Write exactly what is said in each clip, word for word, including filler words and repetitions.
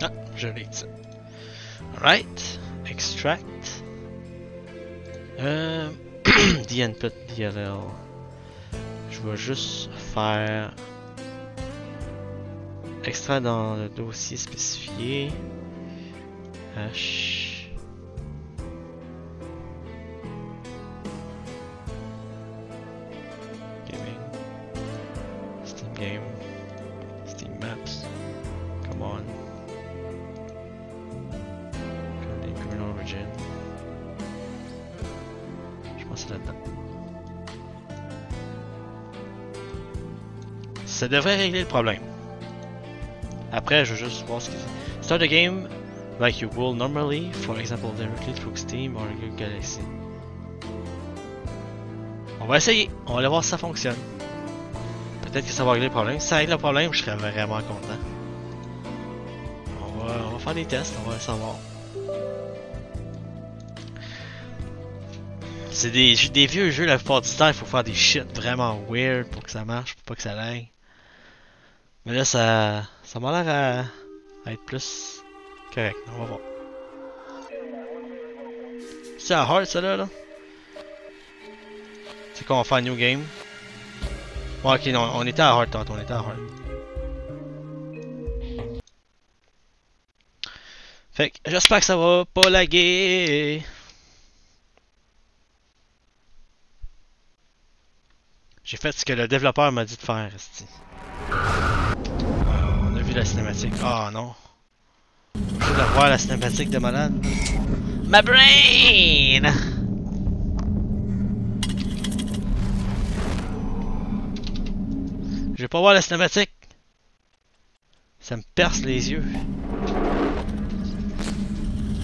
Ah, je read ça. Alright, extract. Um, the input D L L. Je vais juste faire extrait dans le dossier spécifié. H. Gaming. Steam game. Steam maps. Come on. Condemned Criminal Origin. Je pense que c'est là-dedans. Ça devrait régler le problème. Après, je veux juste voir ce que c'est. Start the game like you will normally, for example, directly through Steam or Galaxy. On va essayer, on va aller voir si ça fonctionne. Peut-être que ça va régler le problème. Si ça règle le problème, je serais vraiment content. On va, on va faire des tests, on va le savoir. C'est des, des vieux jeux, la plupart du temps, il faut faire des shit vraiment weird pour que ça marche, pour pas que ça l'aille. Mais là, ça, ça m'a l'air à, à être plus correct. On va voir. C'est à hard, ça là. là? C'est qu'on va faire new game. Bon, ok, non, on était à hard tantôt, on était à hard. Fait que j'espère que ça va pas laguer. J'ai fait ce que le développeur m'a dit de faire, resti. La cinématique. Ah oh, non. Je dois voir la cinématique de malade. Ma brain! Je vais pas voir la cinématique. Ça me perce les yeux.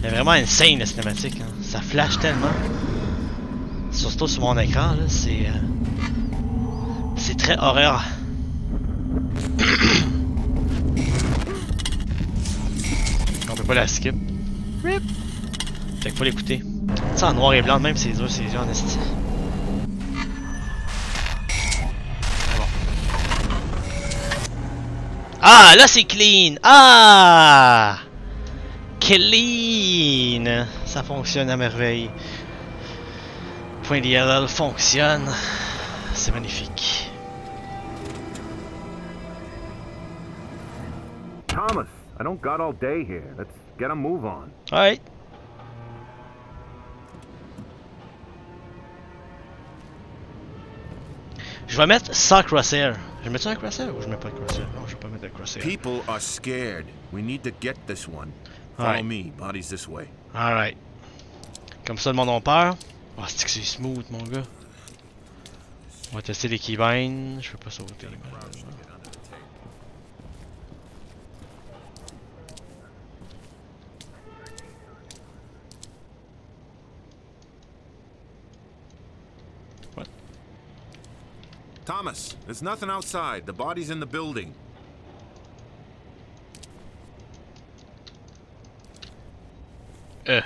C'est vraiment insane la cinématique. Hein. Ça flash tellement. Surtout sur mon écran là, c'est... Euh... C'est très horreur. On peut pas la skip. Rip. Fait qu'il faut l'écouter. Ça en noir et blanc, même c'est dur, c'est dur en esti. Ah, bon. Ah là c'est clean. Ah clean. Ça fonctionne à merveille. Point D L L fonctionne. C'est magnifique. Thomas. I don't got all day here. Let's get a move on. All right. Je vais mettre sans crosshair. Je mets un crosshair ou je mets pas de crosshair? Non, je vais pas mettre de crosshair. People are scared. We need to get this one. All right. Follow me. Bodies this way. All right. Comme ça, le monde a peur. Oh, c'est que c'est smooth, mon gars. On va tester les keybinds. Je peux pas sauter. Thomas, there's nothing outside. The body's in the building. Uh.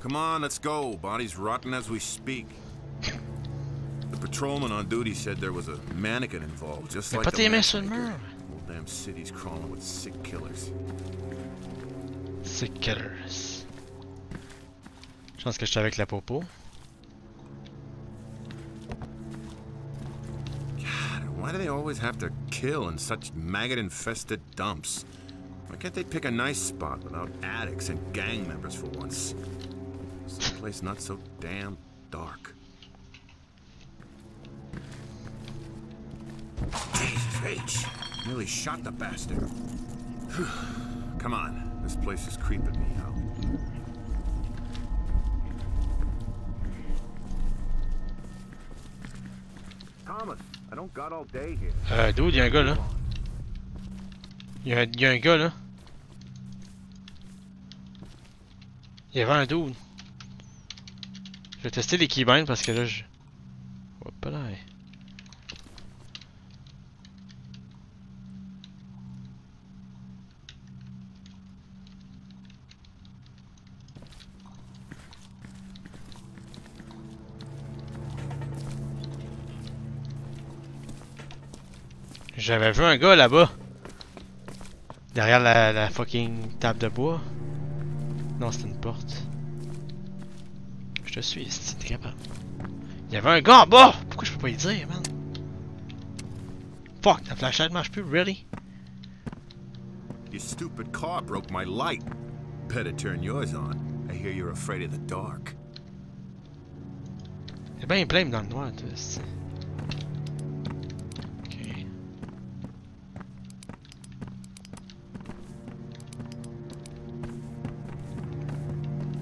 Come on, let's go. Body's rotten as we speak. The patrolman on duty said there was a mannequin involved, just like the mannequin. Whole damn city's crawling with sick killers. Sick killers. Je pense que je suis avec la popo. Why do they always have to kill in such maggot-infested dumps? Why can't they pick a nice spot without addicts and gang members for once? Some place not so damn dark. Jesus H. Nearly shot the bastard. Come on, this place is creeping me out. Thomas. Euh, dude, y'a un gars là. Y'a un, y a un gars là. Il y avait un dude. Je vais tester les keybinds parce que là je. Hop là. J'avais vu un gars là-bas. Derrière la, la fucking table de bois. Non, c'est une porte. Je te suis, si t'es capable. Il y avait un gars en bas! Pourquoi je peux pas y dire, man? Fuck, la flashlight marche plus, really? Your stupid car broke my light. Better turn yours on. I hear you're afraid of the dark. Eh ben, il plane dans le noir, toi, c'est... Ok.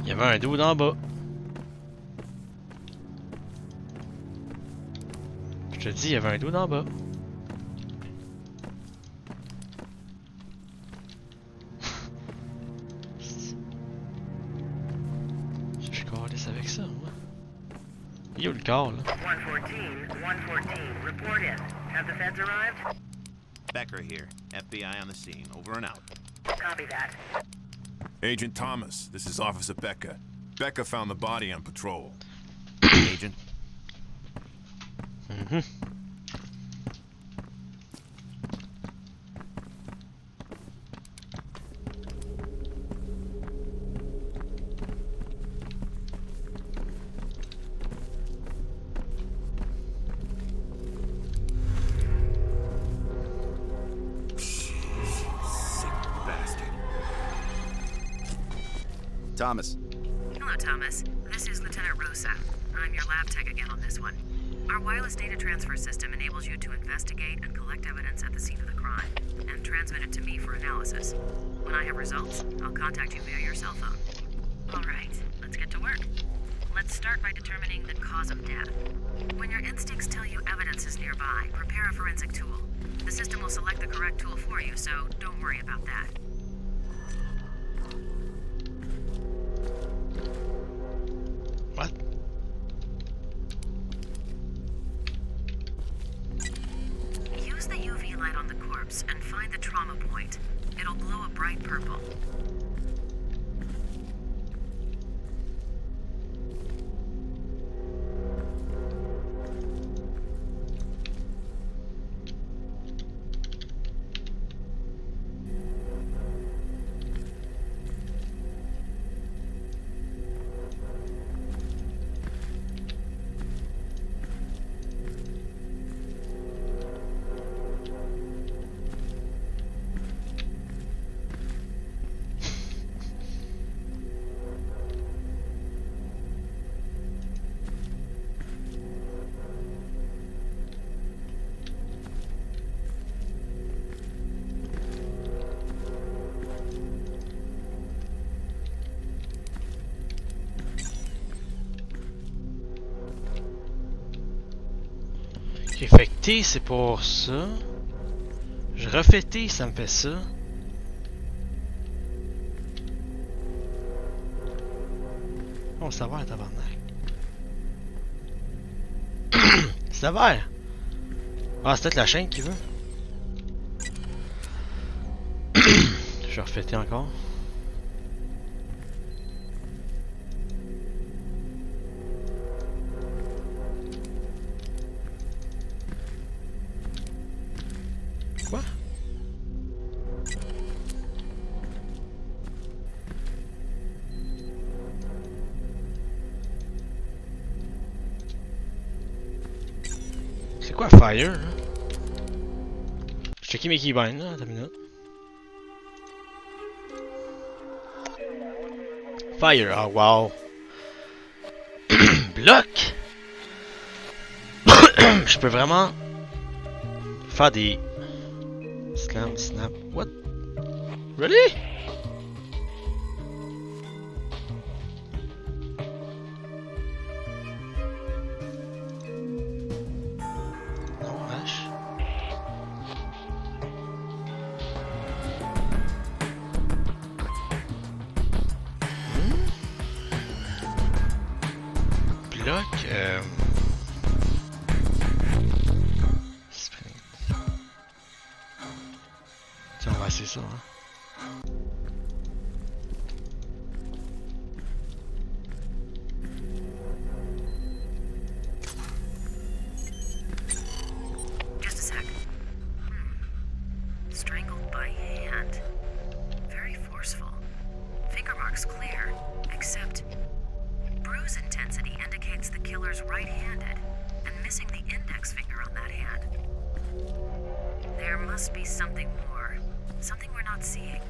Il y avait un dude en bas. Je te dis, il y avait un dude en bas. Yo, le corps, là. one fourteen, one fourteen, report in. Have the feds arrived? Becker here, F B I on the scene, over and out. Copy that. Agent Thomas, this is Officer Becker. Becker found the body on patrol. Agent. Mm-hmm. Thomas. Hello, Thomas. This is Lieutenant Rosa. I'm your lab tech again on this one. Our wireless data transfer system enables you to investigate and collect evidence at the scene of the crime and transmit it to me for analysis. When I have results, I'll contact you via your cell phone. All right, let's get to work. Let's start by determining the cause of death. When your instincts tell you evidence is nearby, prepare a forensic tool. The system will select the correct tool for you, so don't worry about that. And find the trauma point. It'll glow a bright purple. Effecté, c'est pour ça. Je refais T, ça me fait ça. Oh, ça va, tabarnak. Ça va. Ah, c'est peut-être la chaîne qui veut. Je refais T encore. Fire, hein? Je checkais mes keybinds là, attends une minute. Fire, ah oh, wow. Bloc. Je peux vraiment faire des slam, snap, what? Really? strangled by hand. Very forceful. Finger marks clear, except bruise intensity indicates the killer's right-handed and missing the index finger on that hand. There must be something more, something we're not seeing.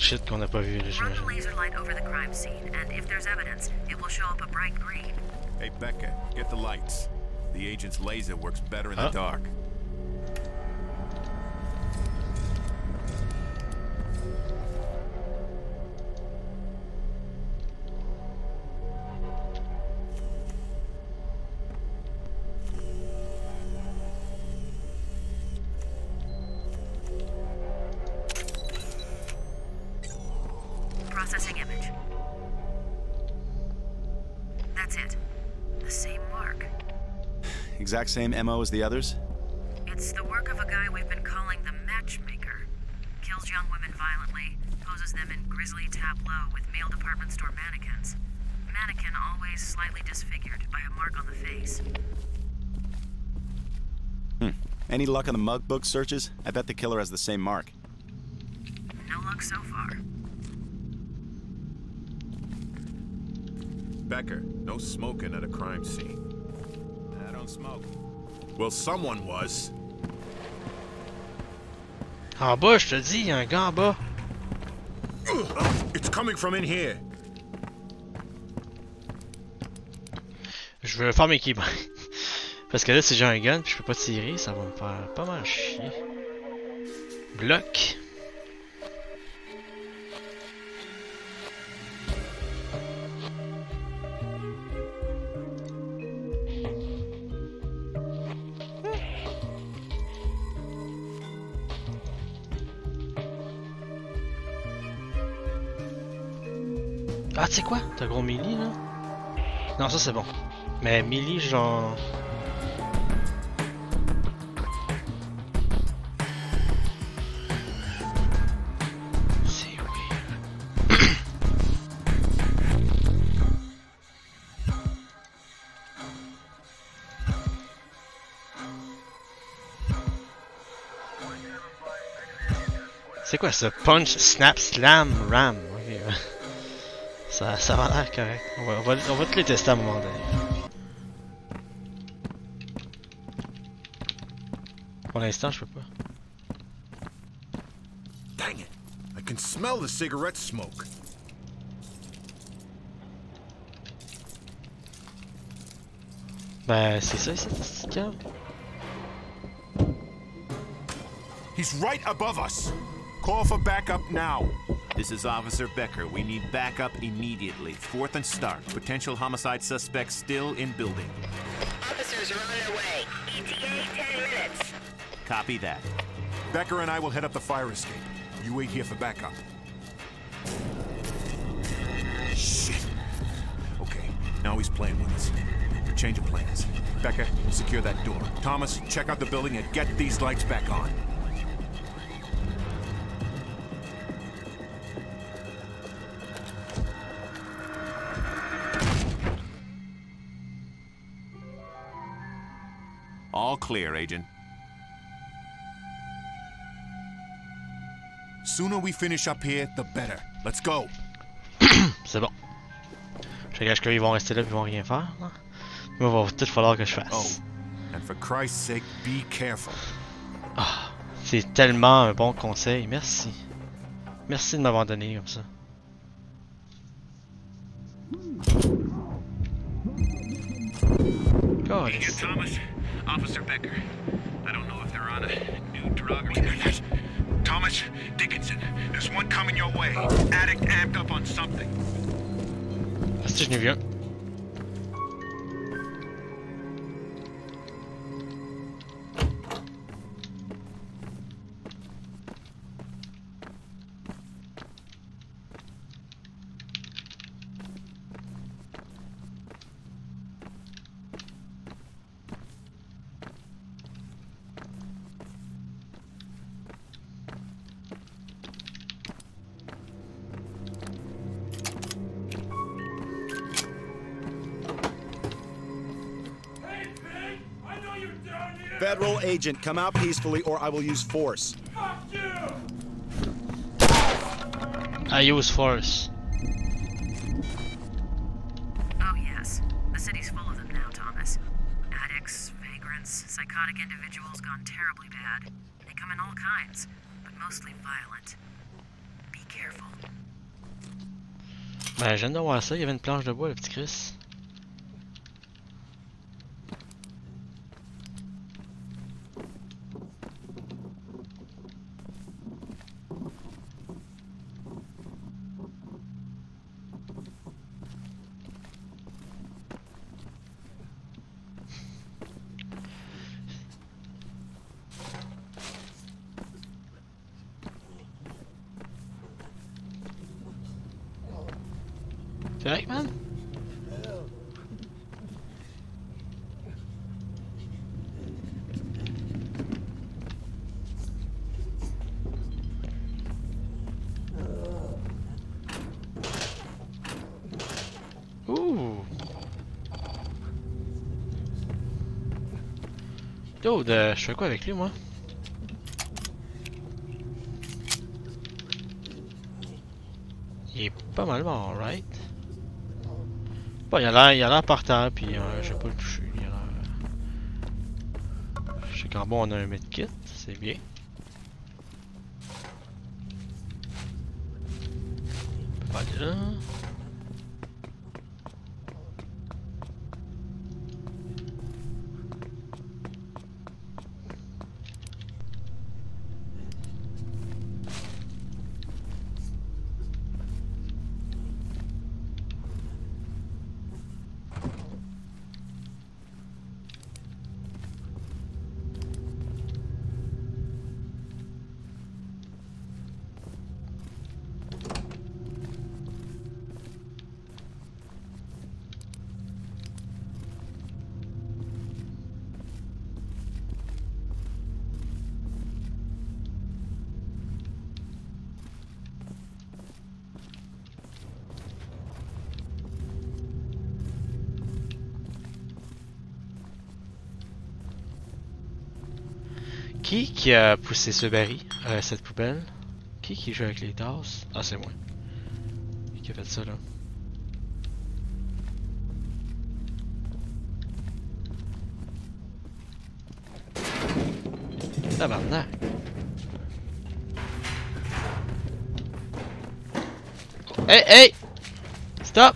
Shit qu'on n'a pas vu, run the laser light over the crime scene, and if there's evidence, it will show up a bright green. Hey Becca, get the lights. The agent's laser works better in huh? the dark. Exact same M O as the others? It's the work of a guy we've been calling the matchmaker. Kills young women violently, poses them in grisly tableau with male department store mannequins. Mannequin always slightly disfigured by a mark on the face. Hmm. Any luck on the mug book searches? I bet the killer has the same mark. No luck so far. Becker, no smoking at a crime scene. Smoke. Well, someone was. En bas, je te dis, y'a un gars en bas. It's coming from in here. Je veux faire mes quibres. Parce que là, si j'ai un gun, puis je peux pas tirer, ça va me faire pas mal chier. Glock. Ah, tu sais quoi? T'as gros melee là? Non, ça c'est bon. Mais melee, genre. C'est weird. C'est quoi ce punch, snap, slam, ram? Okay. Ça, ça va l'air correct. On va, on va, on va tous les tester à un moment donné. Pour l'instant, je peux pas. Dang it! I can smell the cigarette smoke. Ben, c'est ça, cette sticale. He's right above us. Call for backup now. This is Officer Becker. We need backup immediately. Forth and Stark. Potential homicide suspect still in building. Officers are on their way. E T A ten minutes. Copy that. Becker and I will head up the fire escape. You wait here for backup. Shit. Okay, now he's playing with us. Change of plans. Becker, secure that door. Thomas, check out the building and get these lights back on. All clear, Agent. Sooner we finish up here, the better. Let's go. C'est bon. Je gage qu'ils vont rester là, ils vont rien faire. Moi, il va tout falloir que je fasse. Oh, and for Christ's sake, be careful. Ah, c'est tellement un bon conseil. Merci. Merci de m'avoir donné comme ça. God, Officer Becker, I don't know if they're on a new drug or something. Thomas Dickinson, there's one coming your way. Addict amped up on something. That's just new. Federal agent, come out peacefully or I will use force. Fuck you! I use force. Oh yes, the city's full of them now, Thomas. Addicts, vagrants, psychotic individuals gone terribly bad. They come in all kinds, but mostly violent. Be careful. Ben, j'aime d'avoir ça, il y avait une planche de bois, le petit Chris. Dude, euh, je fais quoi avec lui, moi? Il est pas mal mort, right? Bon, il a l'air par terre, puis euh, je sais pas le toucher. Il a l'air. Je sais qu'en bas, on a un medkit, c'est bien. Pas de là. Qui qui a poussé ce baril, euh, cette poubelle? Qui qui joue avec les tasses? Ah, c'est moi. Qui a fait ça là? Tabarnak! Hey, hey! Stop!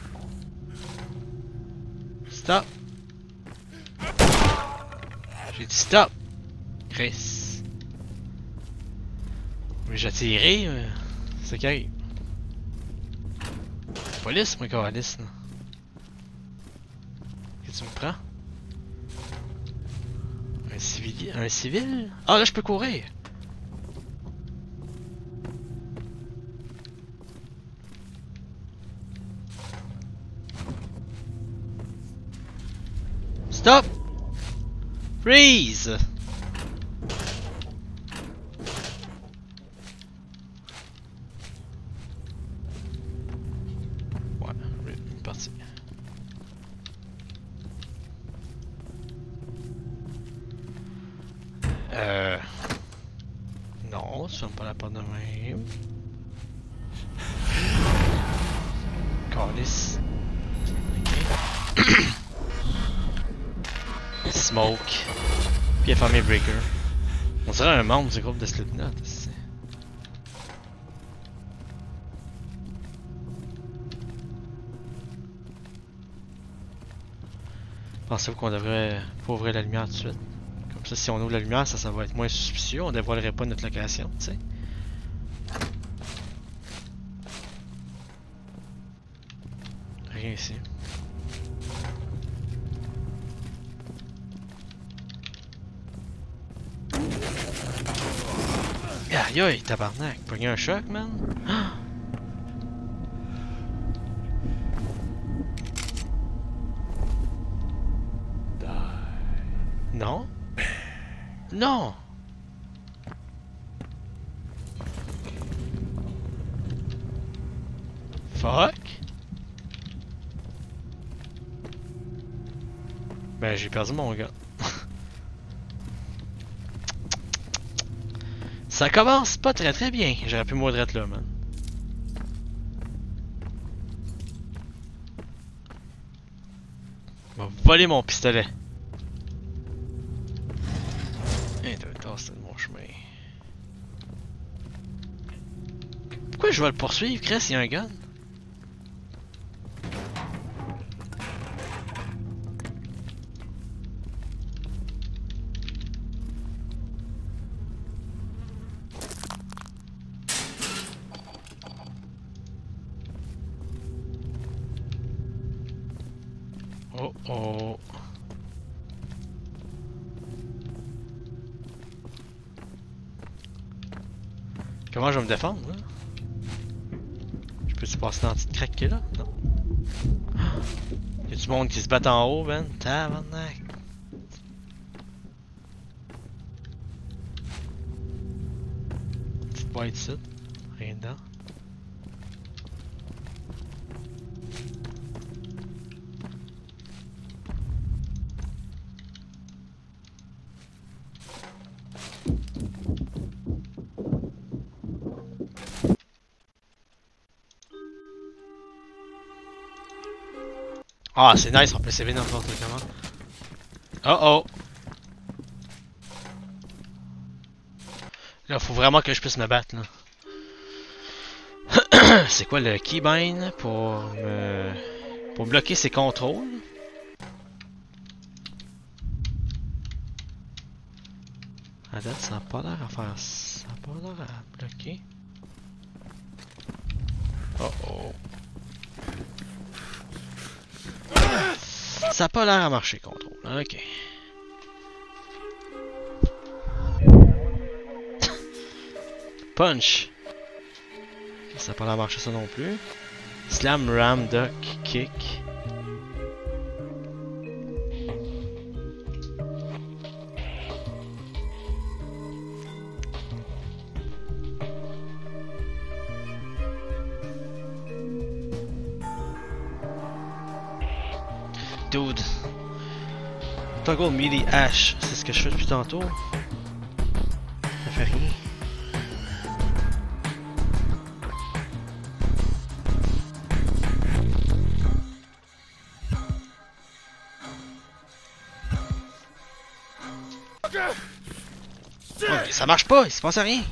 Stop! J'ai dit stop! Chris! J'ai tiré, euh, c'est carré. Police, mon calice, non? Qu'est-ce que tu me prends? Un civil? Un civil? Ah, là, je peux courir! Stop! Freeze! Breaker. On dirait un membre du groupe de Slipknot ici. Pensez-vous qu'on devrait pas ouvrir la lumière tout de suite? Comme ça, si on ouvre la lumière, ça, ça va être moins suspicieux, on dévoilerait pas notre location, tu sais. Rien ici. Aïe, tabarnak, pogné un choc, man. Ah! Non? Non! Fuck! Ben, j'ai perdu mon gars. Ça commence pas très très bien. J'aurais pu mourir d'être là, man. Il m'a volé mon pistolet. Hey, t'as tassé de mon chemin. Pourquoi je vais le poursuivre, Chris? Il y a un gun. Comment je vais me défendre là? Je peux-tu passer dans la petite craque qui est là? Non. Y'a du monde qui se bat en haut, Ben. Tabarnak. Petite boîte ici. Rien dedans. Ah, c'est nice, on peut s'éveiller n'importe comment. Oh oh! Là, faut vraiment que je puisse me battre, là. C'est quoi le keybind pour me... pour bloquer ses contrôles? À date, ça n'a pas l'air à faire... ça n'a pas l'air à bloquer. Oh oh! Ça n'a pas l'air à marcher, contrôle. Ok. Punch. Ça n'a pas l'air à marcher, ça non plus. Slam, ram, duck, kick. Dude. Toggle melee hash, c'est ce que je fais depuis tantôt. Ça fait rien. Ouais, ça marche pas, il se passe à rien.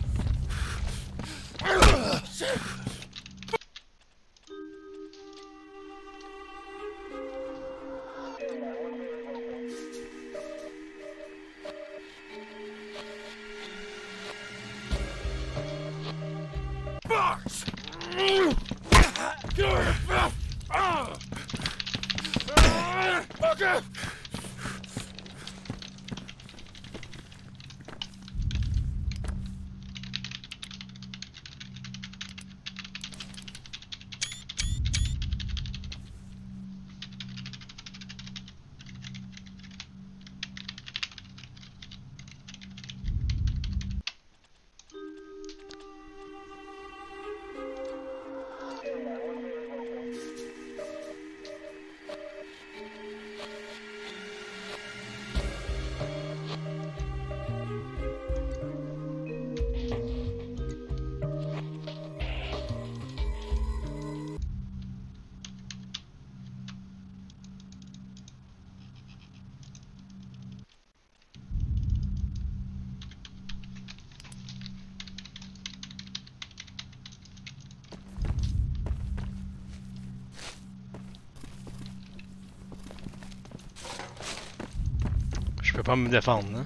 Je peux pas me défendre, hein?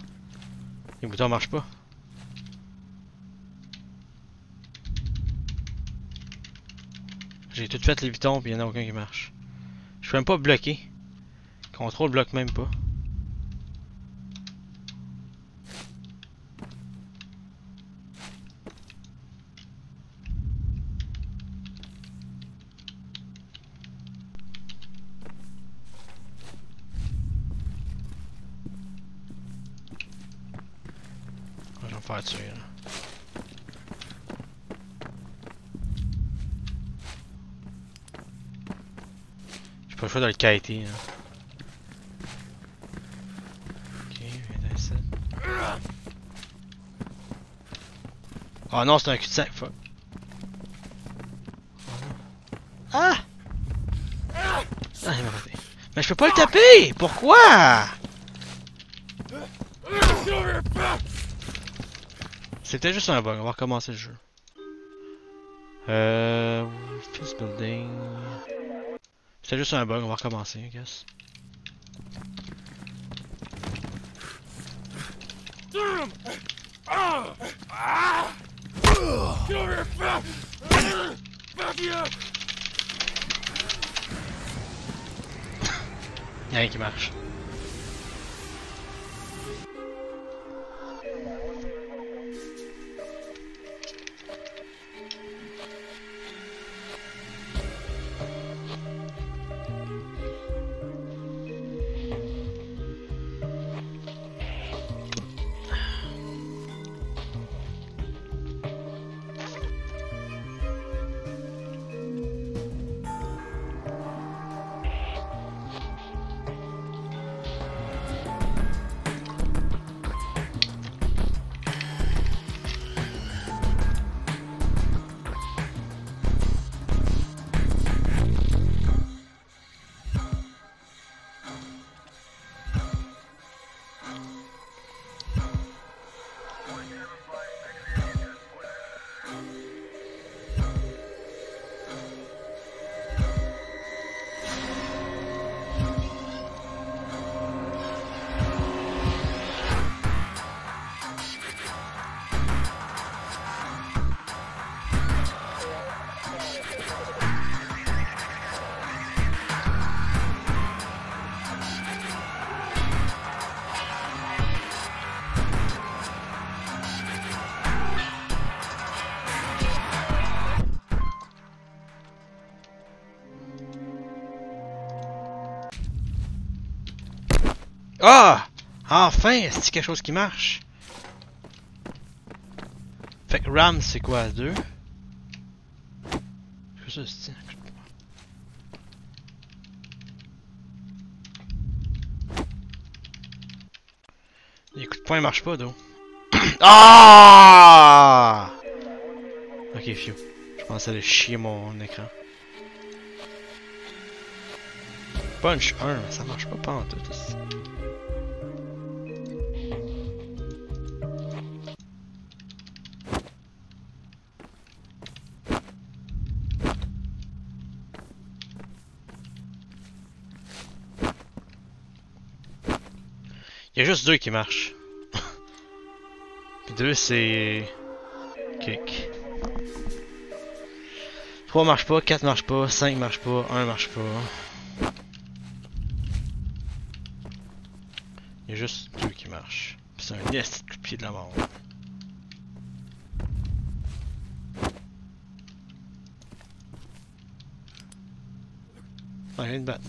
Les boutons marchent pas. J'ai tout fait les boutons puis il y en a aucun qui marche. Je peux même pas bloquer. Contrôle bloque même pas. J'ai pas le choix de le kiter. Hein. Ok, vingt-sept. Oh, no, it's no consent for. Ah! Ah, il m'a raté. Mais je peux pas le taper! Pourquoi? C'est peut-être juste un bug, on va recommencer le jeu. Euh. Peace building. C'était juste un bug, on va recommencer, I guess. Y'a rien qui marche. Ah! Enfin! Est-ce quelque chose qui marche? Fait que RAM c'est quoi? deux? Je sais pas. Les coups de poing marchent pas d'eau. Ah! Ok, phew. Je pensais aller chier mon écran. Punch un, mais ça marche pas pas en tout. Il y a juste deux qui marchent. Puis deux c'est... Kick. Trois marche pas, quatre marche pas, cinq marche pas, un marche pas. Il y a juste deux qui marchent. Puis c'est un nest de pied de la mort. Ah, j'ai une batte.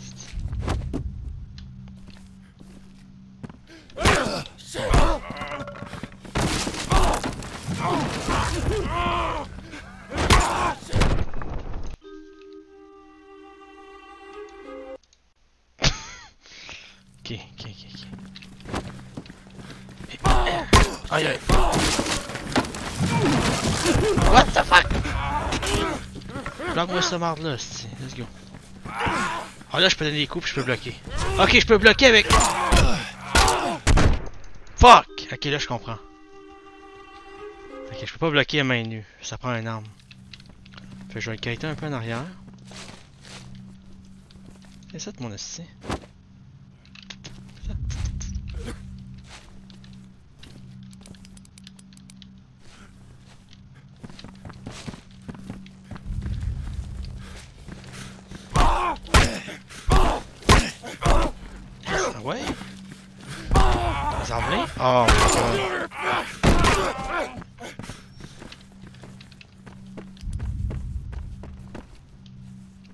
What the fuck? Bloque-moi ce marde là, let's go. Ah là je peux donner des coups pis je peux bloquer. Ok, je peux bloquer avec. Fuck! Ok là je comprends. Ok, je peux pas bloquer à main nue, ça prend une arme. Fait que je vais le kiter un peu en arrière. Et ça de mon esti. Oh my god.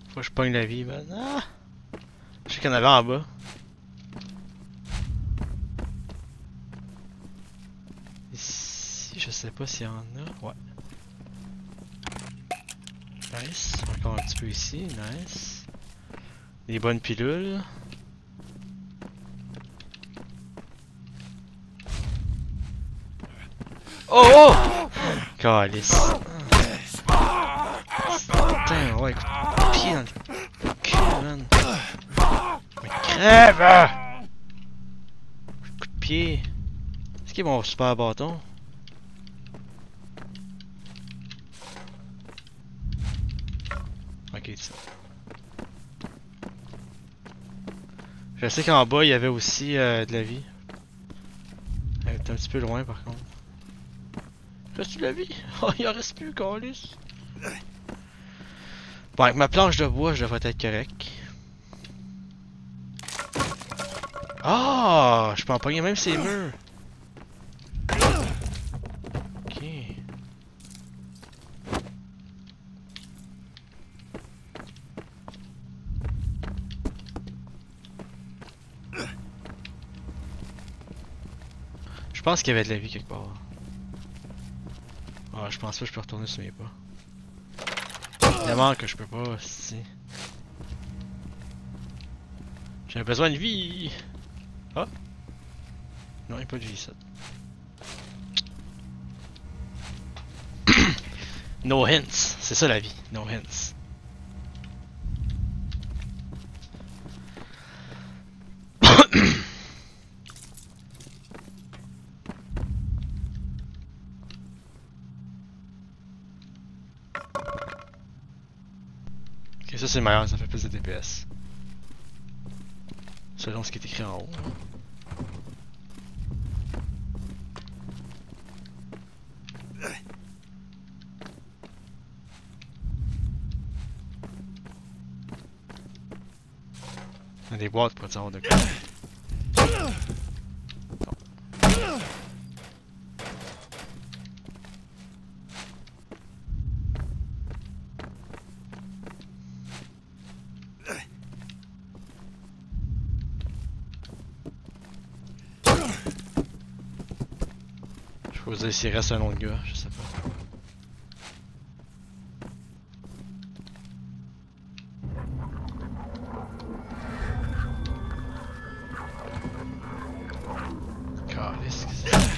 Faut que je pogne la vie, man. Ah! Je sais qu'il y en avait en bas. Ici, je sais pas s'il y en a. Ouais. Nice. Encore un petit peu ici. Nice. Des bonnes pilules. Oh oh! God, it's... Damn, like... Peanut... Kevin... Never! Coup de pied... Est-ce qu'ils vont au super bâton? Ok, ça. Je sais qu'en bas, il y avait aussi euh, de la vie. Elle était un petit peu loin, par contre. Reste-tu de la vie? Oh, il en reste plus, câlisse! Bon, avec ma planche de bois, je devrais être correct. Ah! Oh, je peux empoigner même ces murs! Ok. Je pense qu'il y avait de la vie quelque part. Ah, oh, je pense pas que je peux retourner sur mes pas. Évidemment que je peux pas, si. J'ai besoin de vie! Ah! Non, il n'y a pas de vie, ça. No hints! C'est ça la vie, no hints. Ok, ça c'est meilleur, ça fait plus de D P S. Selon ce qui est écrit en haut. Il y a des boîtes pour te avoir de quoi. S'il reste un autre gars, je sais pas. Calisse, qu'est-ce que c'est?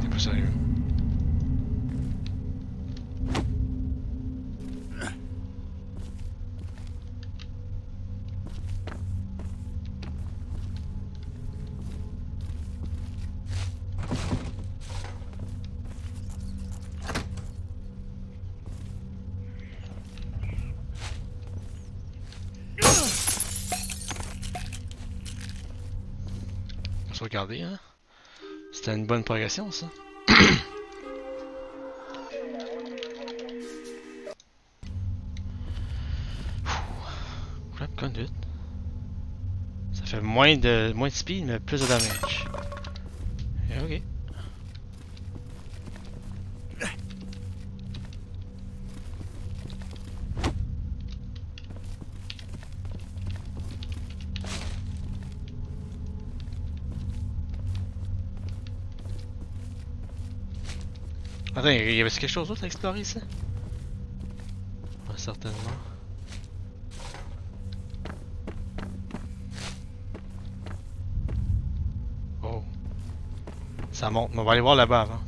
T'es pas sérieux? Regardez, hein? C'était une bonne progression, ça. Crap conduite. Ça fait moins de moins de speed, mais plus de damage. Et ok. Attends, il y avait quelque chose d'autre à explorer ici? Ouais, certainement. Oh. Ça monte, mais on va aller voir là-bas avant.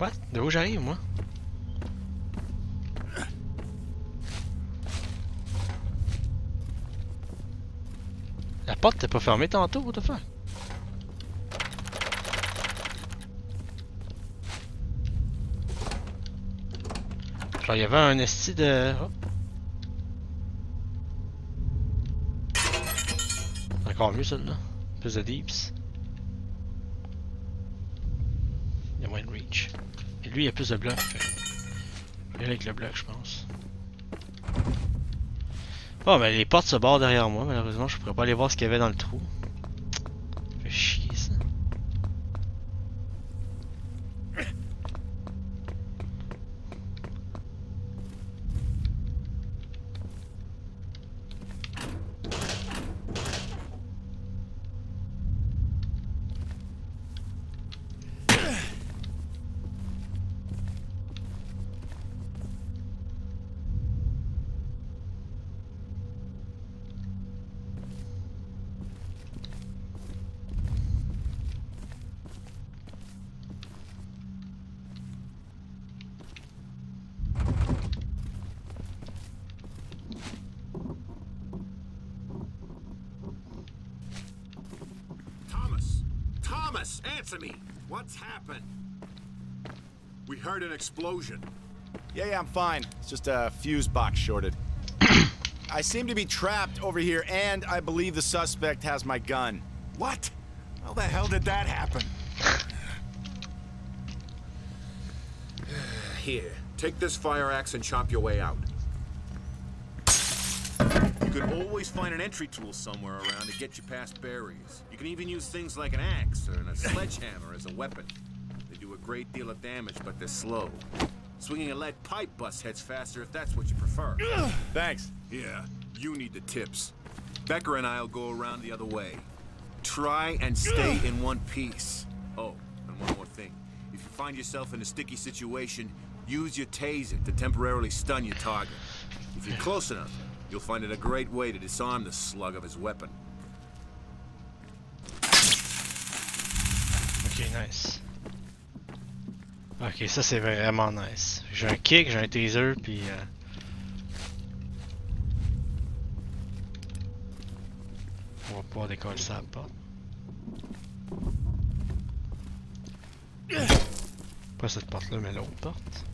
What? De où j'arrive, moi? La porte t'es pas fermée tantôt, what the fuck? Genre y'avait un esti de... Oh. Encore mieux celle-là. Plus de deeps. Il y a moins de reach. Et lui il y a plus de blocs. Il est avec le bloc je pense. Bon, mais les portes se barrent derrière moi, malheureusement, je pourrais pas aller voir ce qu'il y avait dans le trou. Ça fait chier ça. to me. What's happened? We heard an explosion. Yeah, yeah, I'm fine. It's just a fuse box shorted. I seem to be trapped over here, and I believe the suspect has my gun. What? How the hell did that happen? Here, take this fire axe and chop your way out. You could always find an entry tool somewhere around to get you past barriers. You can even use things like an axe or a sledgehammer as a weapon. They do a great deal of damage, but they're slow. Swinging a lead pipe busts heads faster if that's what you prefer. Thanks. Yeah, you need the tips. Becker and I'll go around the other way. Try and stay in one piece. Oh, and one more thing. If you find yourself in a sticky situation, use your taser to temporarily stun your target. If you're close enough, you'll find it a great way to disarm the slug of his weapon. Ok, nice. Ok, ça c'est vraiment nice. J'ai un kick, j'ai un taser, puis... Euh... On va pouvoir décoller ça à la porte. Pas cette porte-là, mais l'autre porte.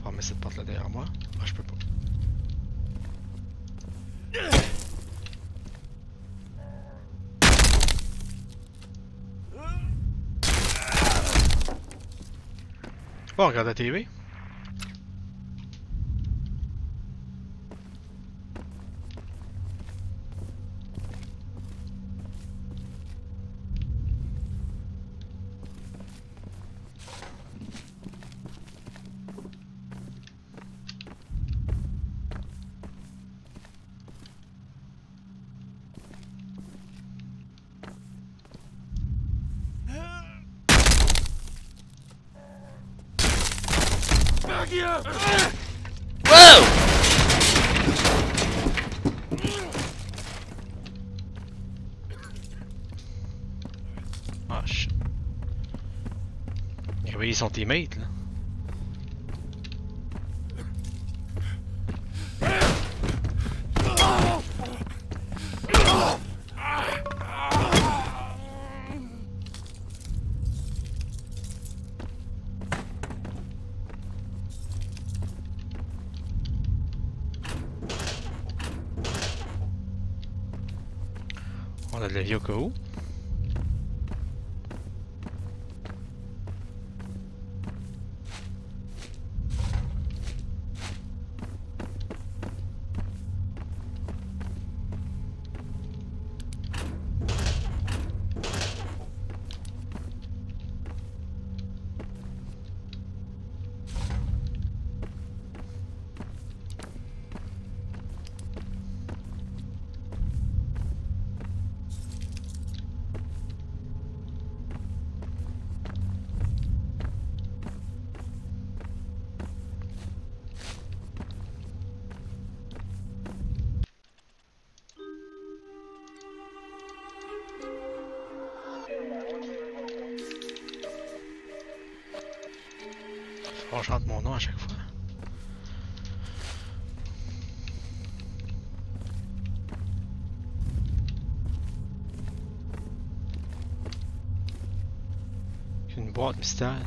On va mettre cette porte-là derrière moi. Ah, oh, je peux pas. Bon, regarde la T V. Son teammate là. On a de la vie au cas où. Je rentre mon nom à chaque fois. C'est une boîte mystère.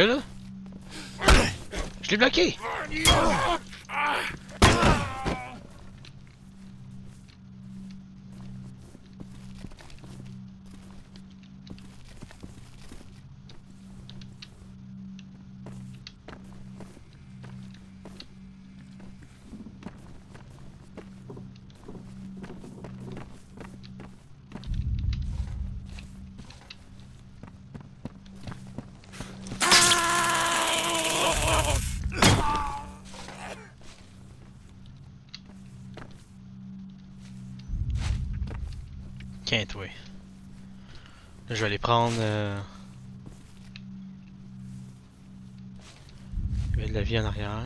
Là? Je l'ai bloqué! Can't we? Là, je vais aller prendre. Euh... Il y avait de la vie en arrière.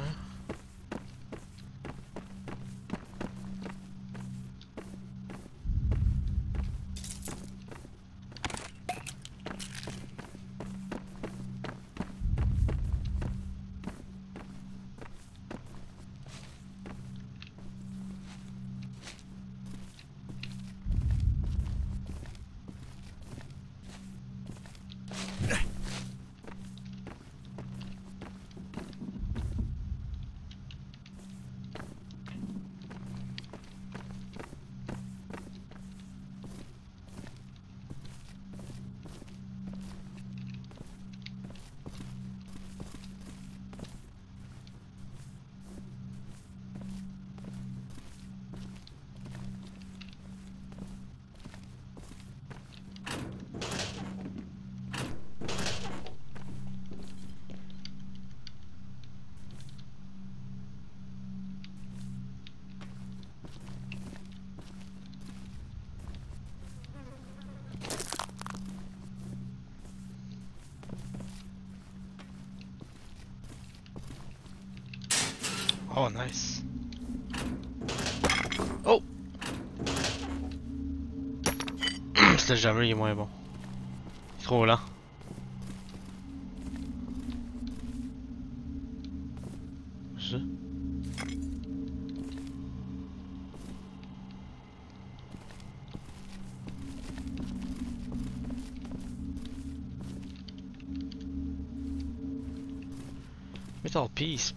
Oh, nice. Oh! Ce jammer, il est moins bon. Il est trop lent. Je... Metal piece.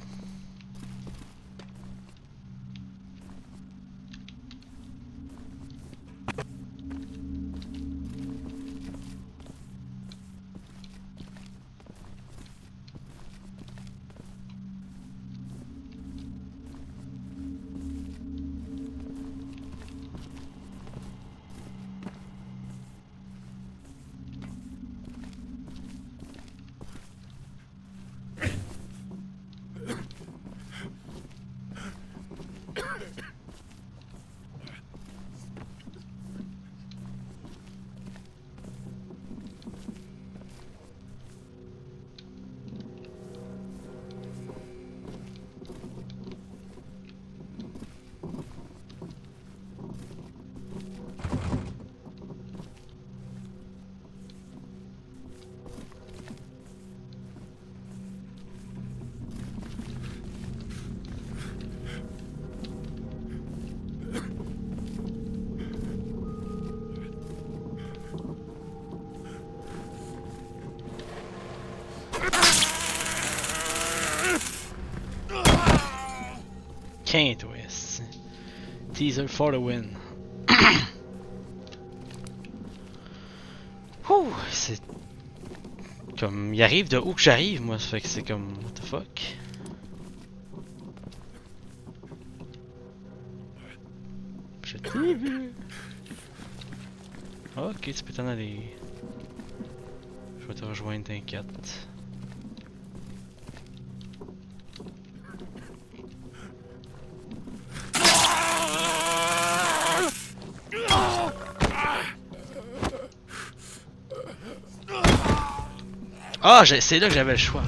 Can't twist. Teaser for the win. Ouh, c'est comme il arrive de où que j'arrive moi, ça fait que c'est comme what the fuck. Je t'ai vu. Ok, tu peux t'en aller. Je vais te rejoindre, t'inquiète. Ah, oh, c'est là que j'avais le choix.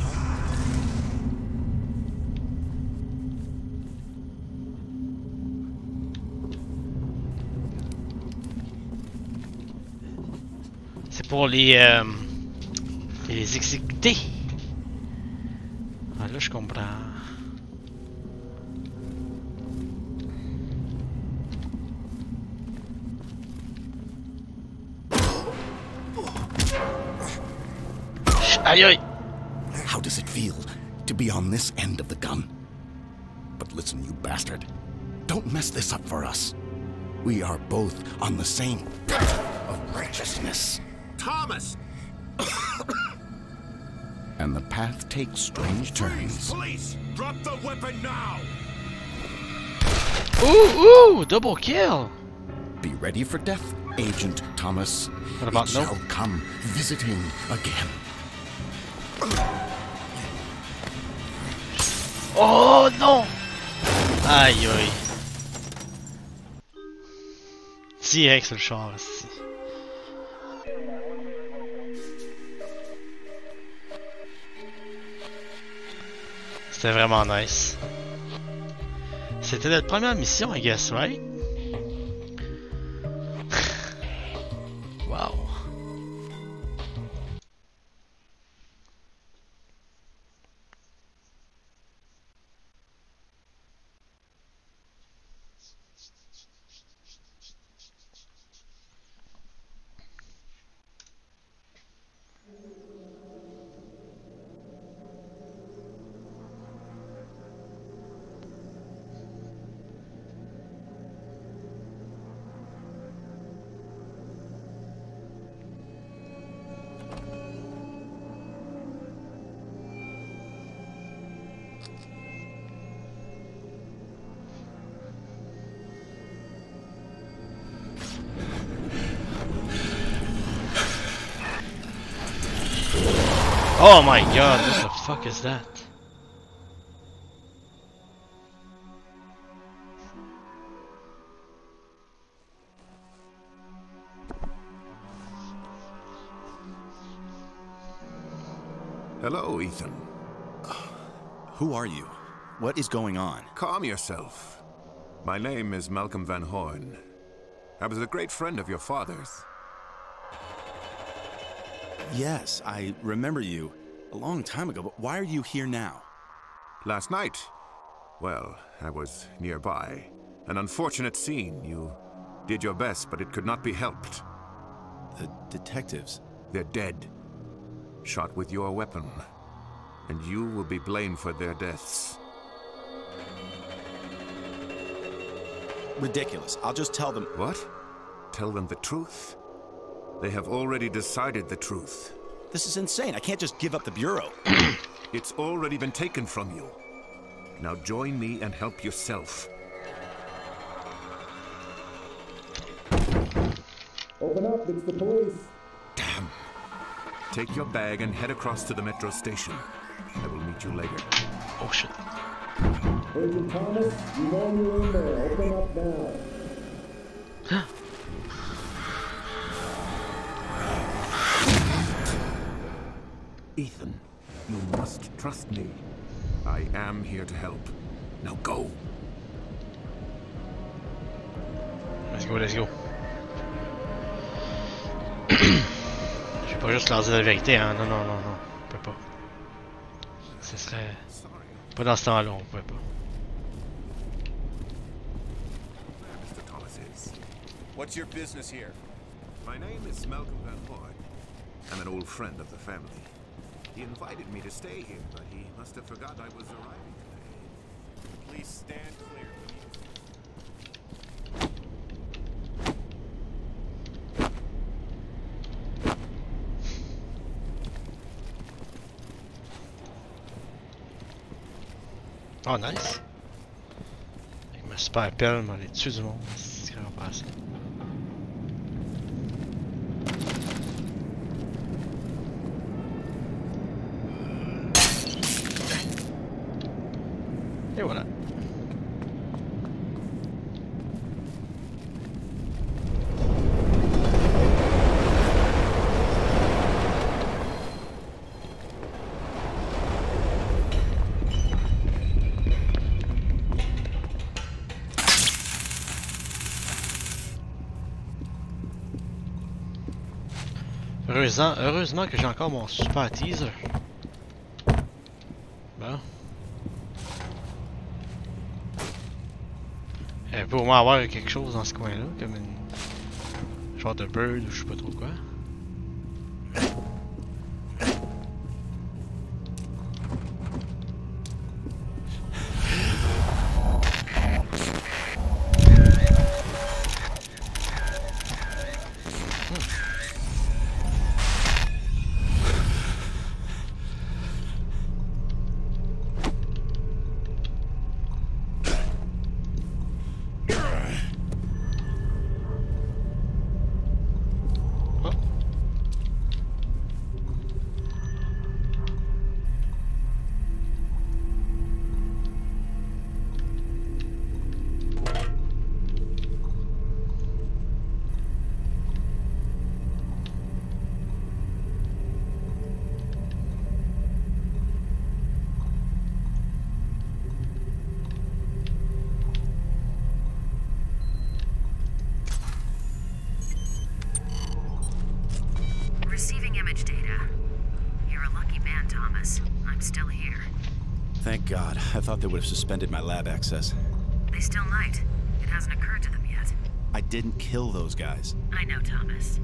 C'est pour les euh, les exécuter. Ah là, je comprends. How does it feel to be on this end of the gun? But listen, you bastard. Don't mess this up for us. We are both on the same path of righteousness. Thomas! And the path takes strange turns. Please, please, drop the weapon now! Ooh, ooh, double kill! Be ready for death, Agent Thomas. What about it shall no? come visiting again. Oh non! Aïe aïe! Direct sur le char ici. C'était vraiment nice. C'était notre première mission, I guess, right? Wow. Oh my god, what the fuck is that? Hello, Ethan. Who are you? What is going on? Calm yourself. My name is Malcolm Van Horn. I was a great friend of your father's. Yes, I remember you a long time ago, but why are you here now? Last night? Well, I was nearby. An unfortunate scene. You did your best, but it could not be helped. The detectives? They're dead. Shot with your weapon. And you will be blamed for their deaths. Ridiculous. I'll just tell them... What? Tell them the truth? They have already decided the truth. This is insane. I can't just give up the Bureau. It's already been taken from you. Now join me and help yourself. Open up, it's the police. Damn. Take your bag and head across to the metro station. I will meet you later. Oh, shit. Agent Thomas, you know you're in there. Open up now. Huh? Ethan, you must trust me. I am here to help. Now go. Let's go, let's go. Je vais pas juste leur dire la vérité, hein. Non, non, non, non. On peut pas. Ce serait... Pas dans ce temps-là, on pouvait pas. Mister Thomas is. What's your business here? My name is Malcolm Van Horn. I'm an old friend of the family. He invited me to stay here, but he must have forgot I was arriving today. Please stand clear, please. Oh, nice. Avec ma super pelle, m'en est dessus du monde. C'est ce qu'on va passer. Et voilà. Heureusement, heureusement que j'ai encore mon super teaser. Bon. Il peut au moins avoir quelque chose dans ce coin-là, comme une genre de bird ou je sais pas trop quoi. Thank God. I thought they would have suspended my lab access. They still might. It hasn't occurred to them yet. I didn't kill those guys. I know, Thomas.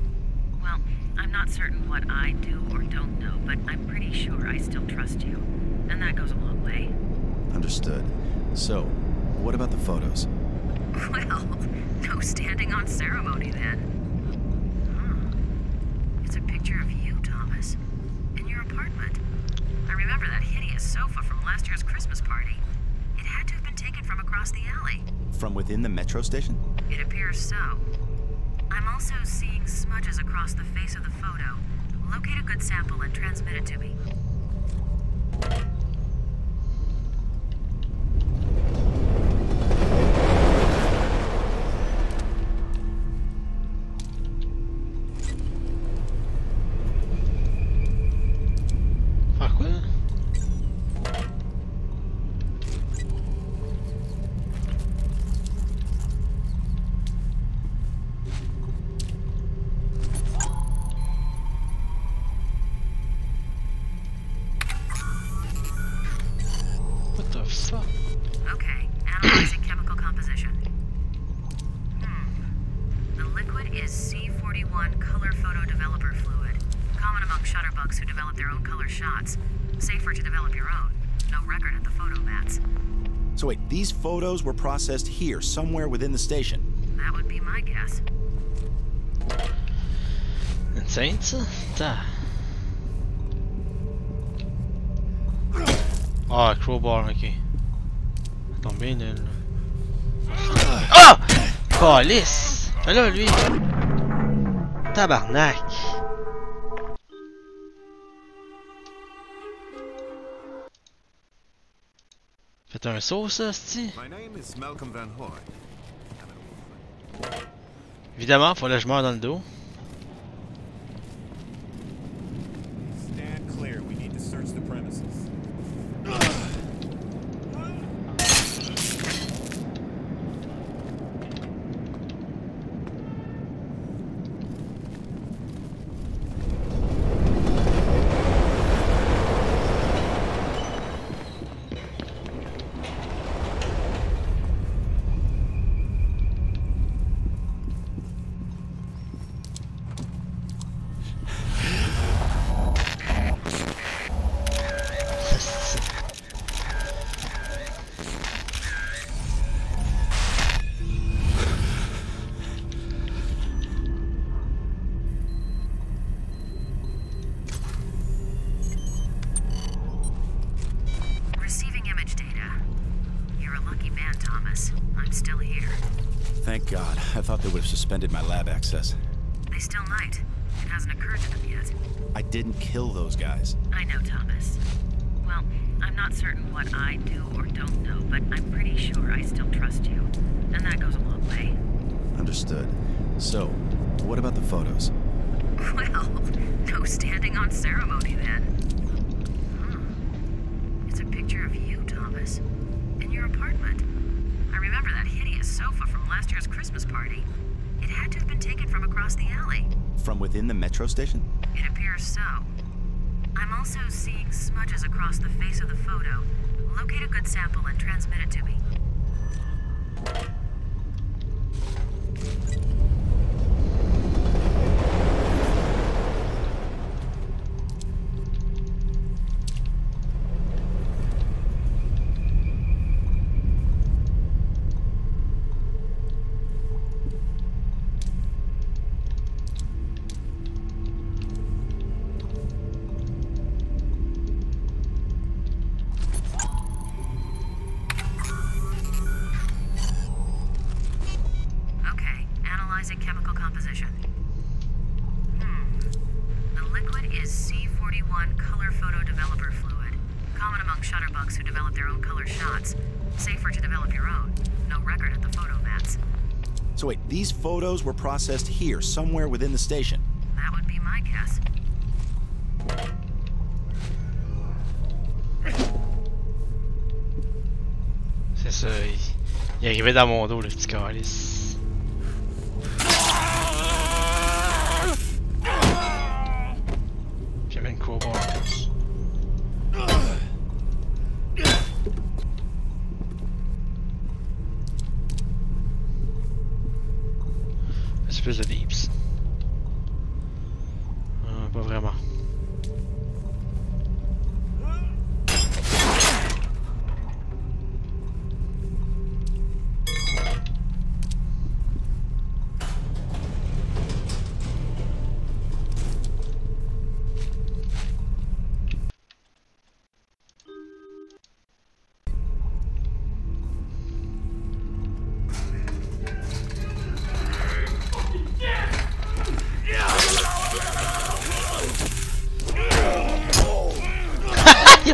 Well, I'm not certain what I do or don't know, but I'm pretty sure I still trust you. And that goes a long way. Understood. So, what about the photos? Well, no standing on ceremony then. Huh. It's a picture of you, Thomas, in your apartment. I remember that hideous sofa from last year's Christmas party. It had to have been taken from across the alley. From within the metro station? It appears so. I'm also seeing smudges across the face of the photo. Locate a good sample and transmit it to me. These photos were processed here, somewhere within the station. That would be my guess. Insane? Da. Ah, crowbar aqui. Estão bem nele. Ah! Police! Olha lui! Tabarnak! My name is Malcolm Van Horn. Évidemment, fallait que je meure dans le dos. Stand clear. We need to search the premises. Suspended my lab access. They still might. It hasn't occurred to them yet. I didn't kill those guys. I know, Thomas. Well, I'm not certain what I do or don't know, but I'm pretty sure I still trust you. And that goes a long way. Understood. So, what about the photos? Well, no standing on ceremony then. Huh. It's a picture of you, Thomas, in your apartment. I remember that hideous sofa from last year's Christmas party. It had to have been taken from across the alley. From within the metro station? It appears so. I'm also seeing smudges across the face of the photo. Locate a good sample and transmit it to me. So wait, these photos were processed here, somewhere within the station. That would be my guess. C'est ça, il est arrivé dans mon dos, le petit calice. J'avais une crowbar. plus de Deeps. Euh, pas vraiment.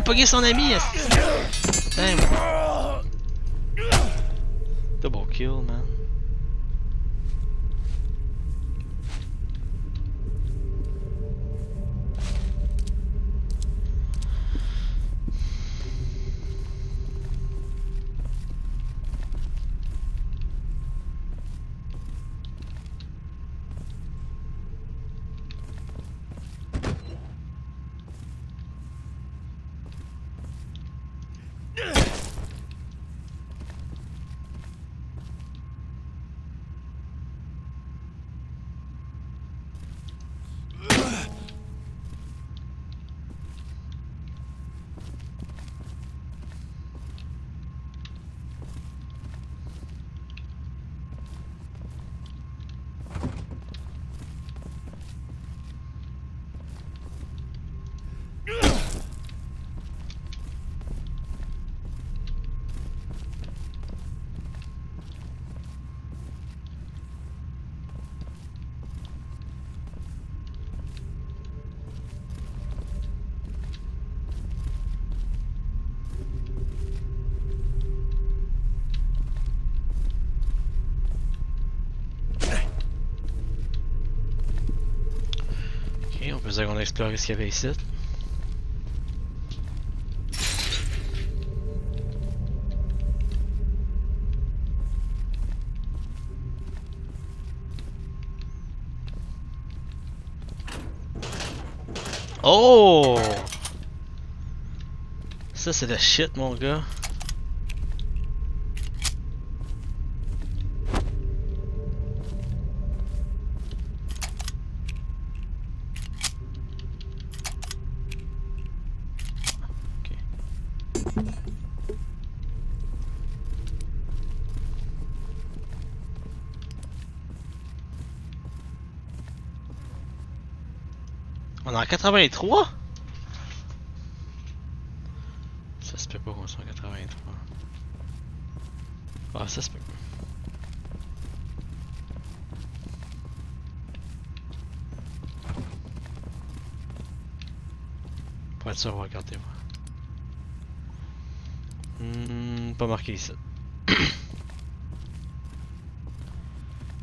Pogner son ami, damn. Double kill, man. On peut dire qu'on a exploré ce qu'il y avait ici. Oh! Ça c'est de shit mon gars. quatre-vingt-trois? Ça se peut pas qu'on soit en quatre-vingt-trois. Ah, ça se peut pas. Pour être sûr, regardez-moi. Hmm, pas marqué ici. Il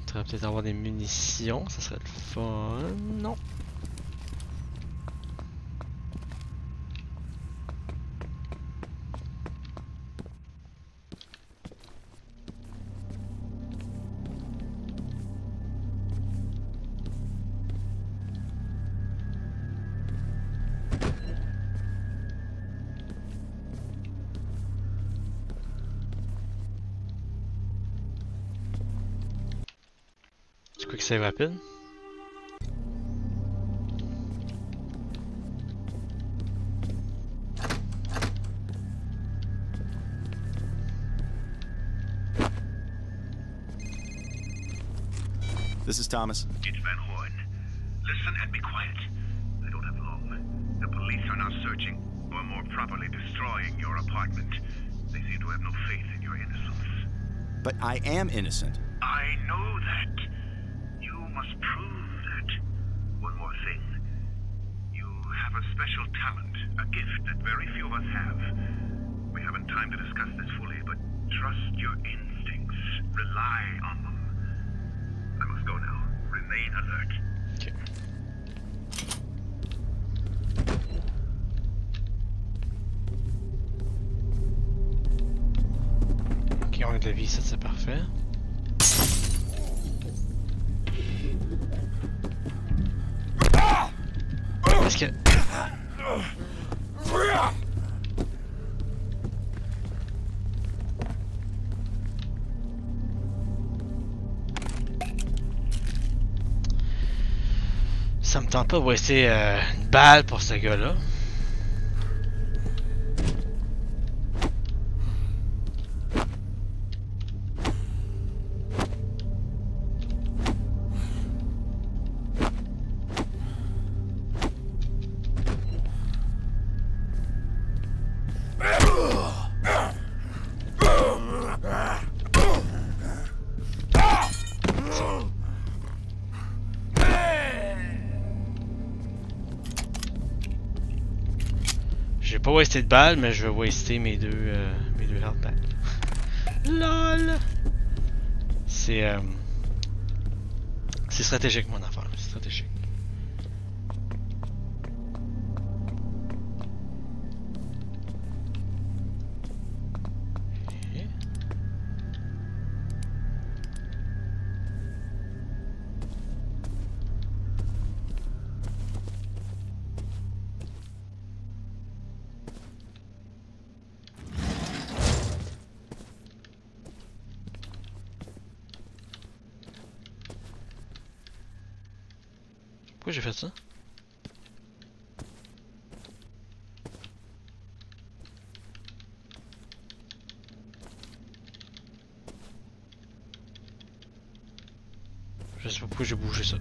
faudrait peut-être avoir des munitions, ça serait le fun. Non. C'est rapide. This is Thomas. It's Van Horn. Listen and be quiet. I don't have long. The police are now searching, or more properly destroying your apartment. They seem to have no faith in your innocence. But I am innocent. I know that. Must prove that. One more thing. You have a special talent, a gift that very few of us have. We haven't time to discuss this fully, but trust your instincts. Rely on them. I must go now. Remain alert. Okay. Ok, on a de la vie, ça c'est parfait. Est-ce que... tente pas de laisser euh, une balle pour ce gars-là. Waster de balles, mais je vais waster mes deux euh, mes deux hardpacks. Lol. C'est euh, c'est stratégique mon affaire, c'est stratégique. J'ai fait ça. Je sais pas pourquoi j'ai bougé ça.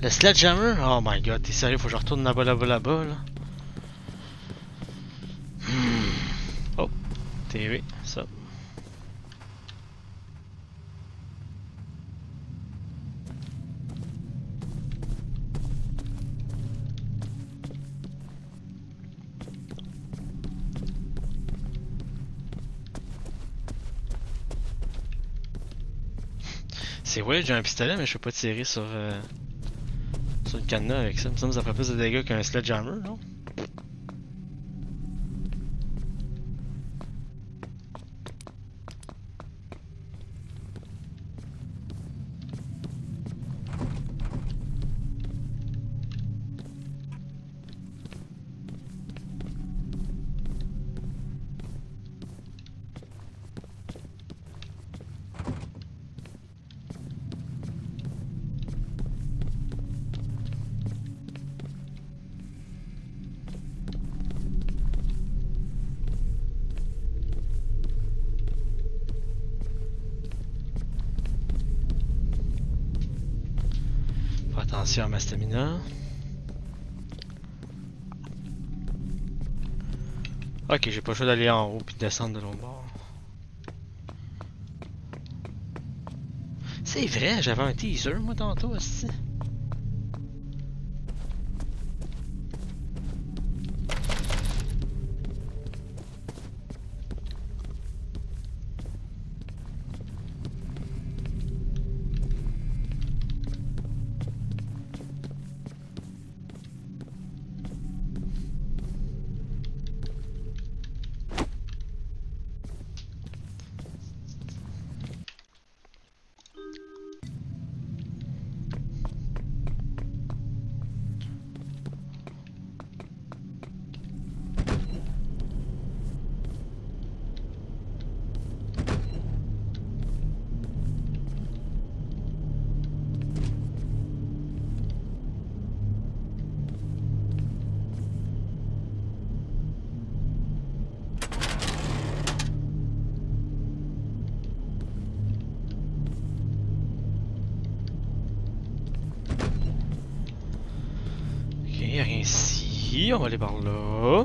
Le sledgehammer? Oh my god, t'es sérieux, faut que je retourne là-bas, là-bas, là-bas, là. Hmm. Oh, T V, ça. C'est weird, j'ai un pistolet, mais je peux pas tirer sur... Euh... sur une canne avec ça, ça ferait plus de dégâts qu'un sledgehammer, non? Attention à ma stamina. Ok, j'ai pas le choix d'aller en haut puis de descendre de l'autre bord. C'est vrai, j'avais un teaser moi tantôt aussi. ici, on va aller par là.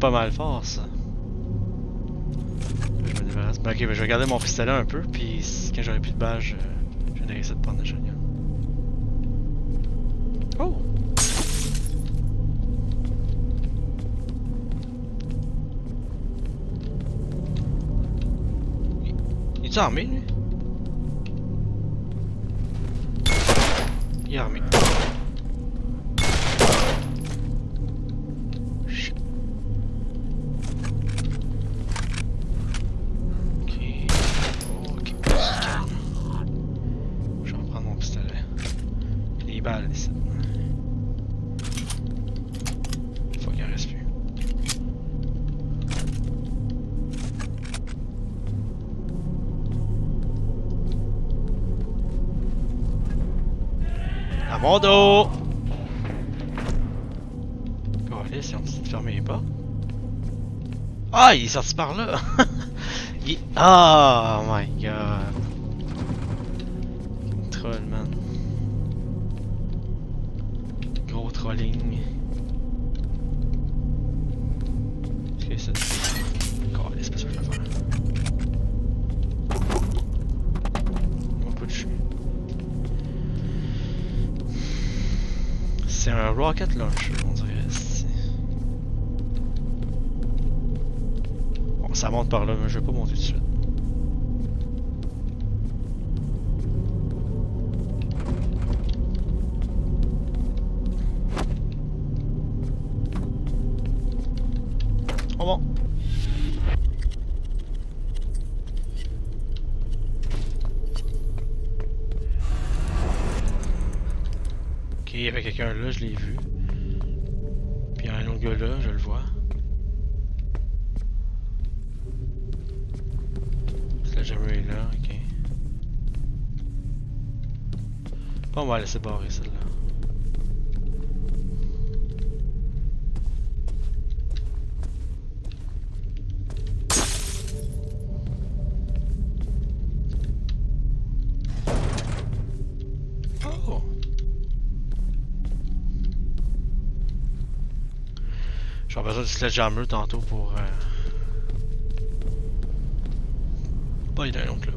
Pas mal fort ça. Je me débarrasse. Ok, je vais garder mon pistolet un peu, puis quand j'aurai plus de balles, je, je vais essayer de prendre la shotgun. Oh! Il est armé lui? Il est armé. Mon dos! Oh, allez, si on décide de fermer les portes. Ah, il est sorti par là! il... Oh my god! Troll, man. Gros trolling. Qu'est-ce que c'est ça? Oh, allez, c'est pas ça que je vais faire. Un peu de chute. C'est un rocket launcher, on dirait. Bon, ça monte par là, mais je vais pas monter tout de suite. On monte. Il y avait quelqu'un là, je l'ai vu. Puis il y a un autre gars là, je le vois. La jambe est là, ok. Bon, on va laisser barrer celle-là. J'aurais besoin du sledgehammer tantôt pour... Euh... Bah, il y a un autre là.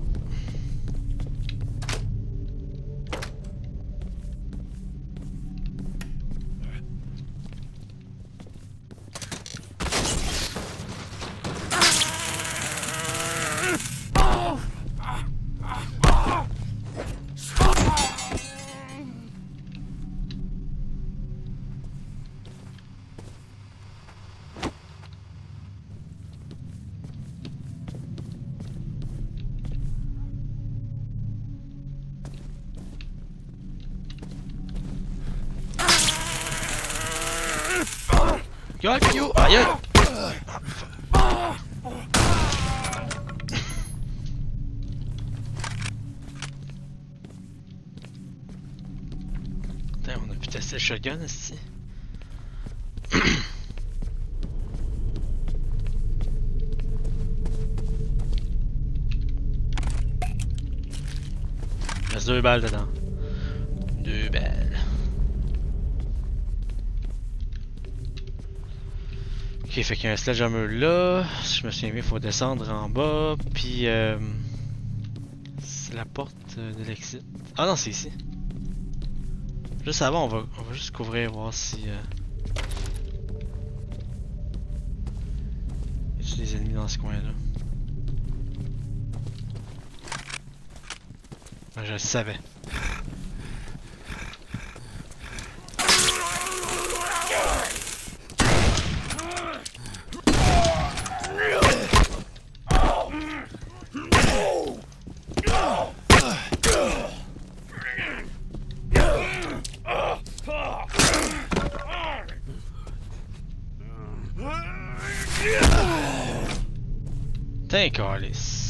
Aïe aïe aïe. Putain, on a pu tester le shotgun ici. Il reste deux balles dedans. Deux balles. Ok, fait qu'il y a un sledgehammer là, si je me souviens bien, il faut descendre en bas, puis euh, c'est la porte de l'exit. Ah non, c'est ici. Juste avant, on va, on va juste couvrir, voir si... Euh... Y a-t-il des ennemis dans ce coin-là? Ah, je le savais. Take all this.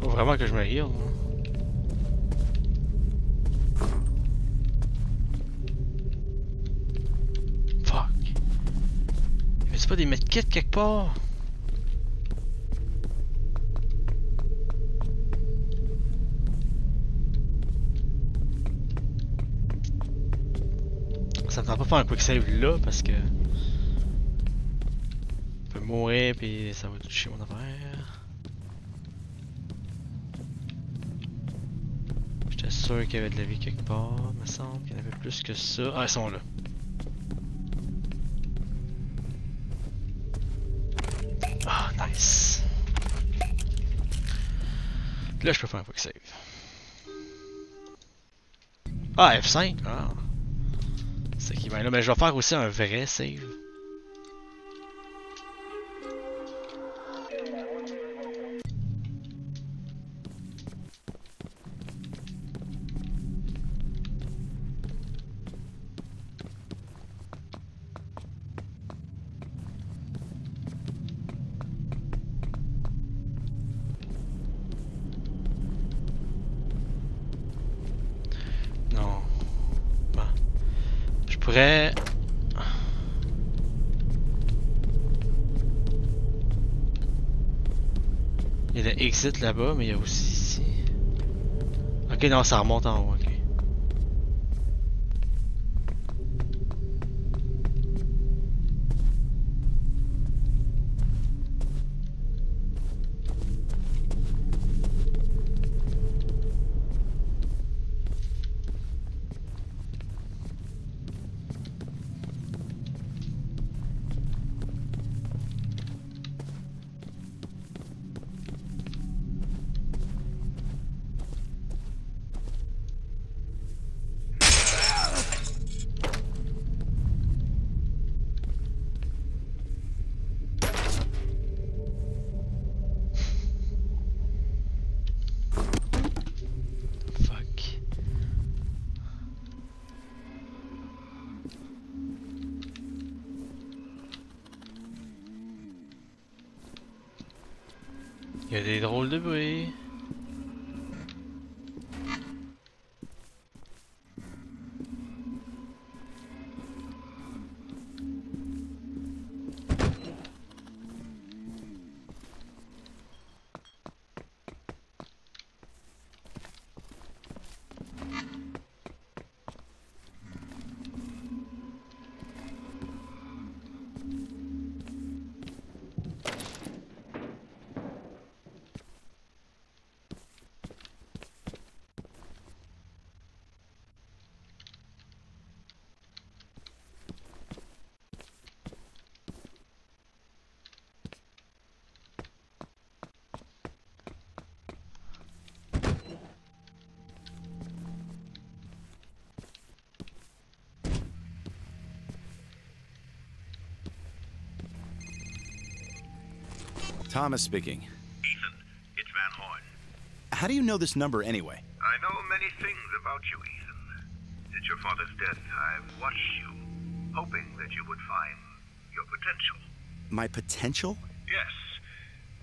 Faut vraiment que je me heal. Pas des medkits quelque part. Ça me tente pas de faire un quick save là parce que je peux mourir puis ça va toucher mon affaire. J'étais sûr qu'il y avait de la vie quelque part, il me semble qu'il y en avait plus que ça. Ah, ils sont là. Là, je peux faire un quick save. Ah, F cinq! Ah! C'est qui vient là, mais je vais faire aussi un vrai save. Il y a l'exit là-bas, mais il y a aussi ici. Ok, non, ça remonte en haut, ok. Il y a des drôles de bruit. Thomas speaking. Ethan, it's Van Horn. How do you know this number anyway? I know many things about you, Ethan. Since your father's death, I've watched you, hoping that you would find your potential. My potential? Yes.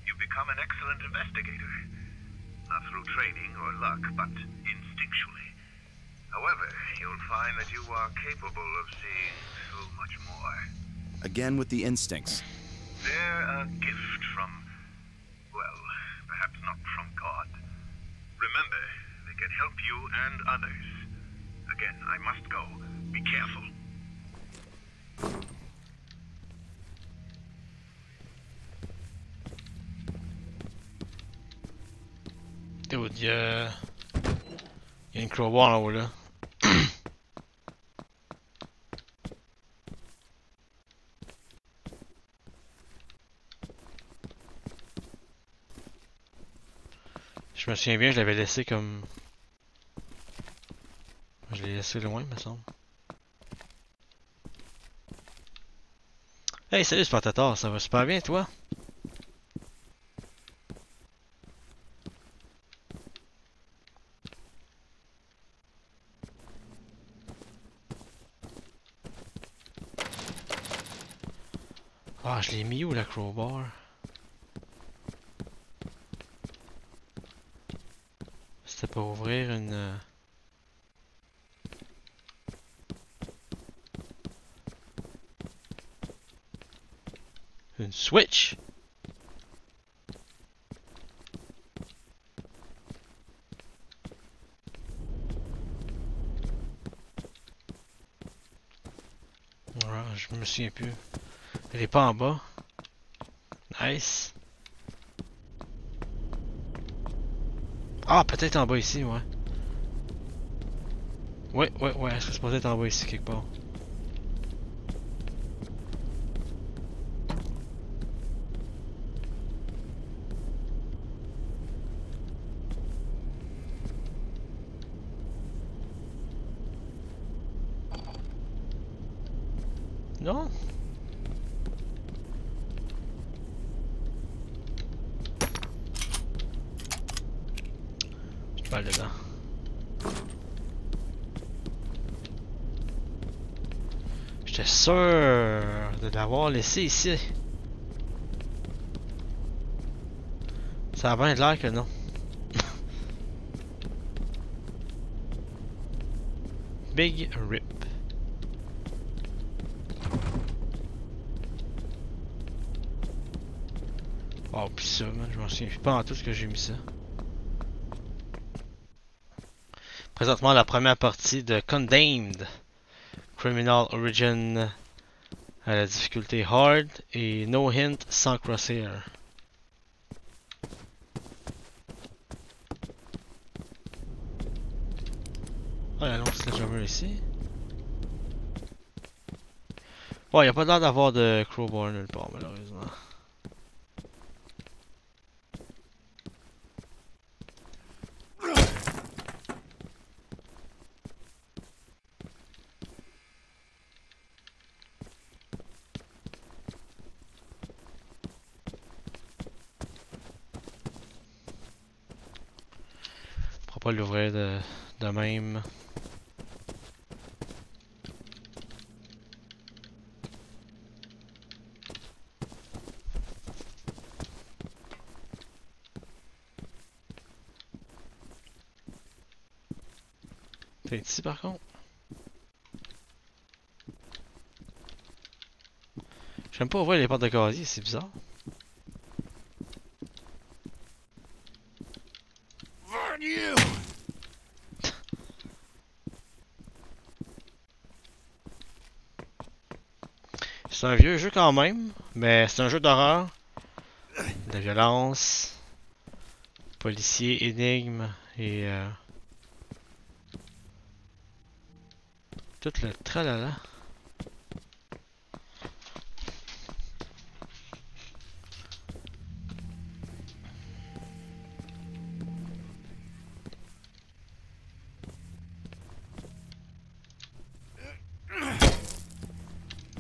You've become an excellent investigator. Not through training or luck, but instinctually. However, you'll find that you are capable of seeing so much more. Again with the instincts. They're a gift from, well, perhaps not from God. Remember, they can help you and others. Again, I must go. Be careful. Dude, yeah. Il y a une crowbar en haut là. Je me souviens bien, je l'avais laissé comme... Je l'ai assez loin, il me semble. Hey, salut Spartator, ça va super bien, toi? Ah, je l'ai mis où la crowbar? C'était pour ouvrir une... Une switch! Ouais, je me souviens plus. Elle est pas en bas. Nice. Ah, peut-être en bas ici, ouais. Ouais, ouais, ouais, elle serait peut-être en bas ici quelque part. Non? Pas dedans. J'étais sûr de l'avoir laissé ici. Ça a bien l'air que non. Big rip. Oh pis ça, man, je m'en souviens pas en tout ce que j'ai mis ça. Présentement la première partie de Condemned Criminal Origin à la difficulté hard et no hint sans crosshair. Oh y'a l'autre sledgehammer ici. Bon, y'a pas l'air d'avoir de crowbar nulle part malheureusement. On va l'ouvrir de, de même. T'es ici par contre? J'aime pas ouvrir les portes de casier, c'est bizarre. C'est un vieux jeu quand même, mais c'est un jeu d'horreur, de violence, policier, énigme et euh, tout le tralala.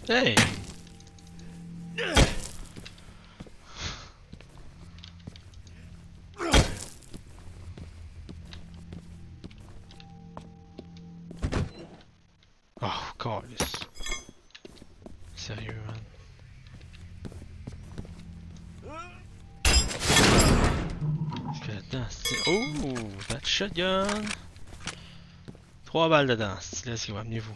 Hey! Shotgun! Trois balles dedans, c'est là ce qui va, amenez-vous.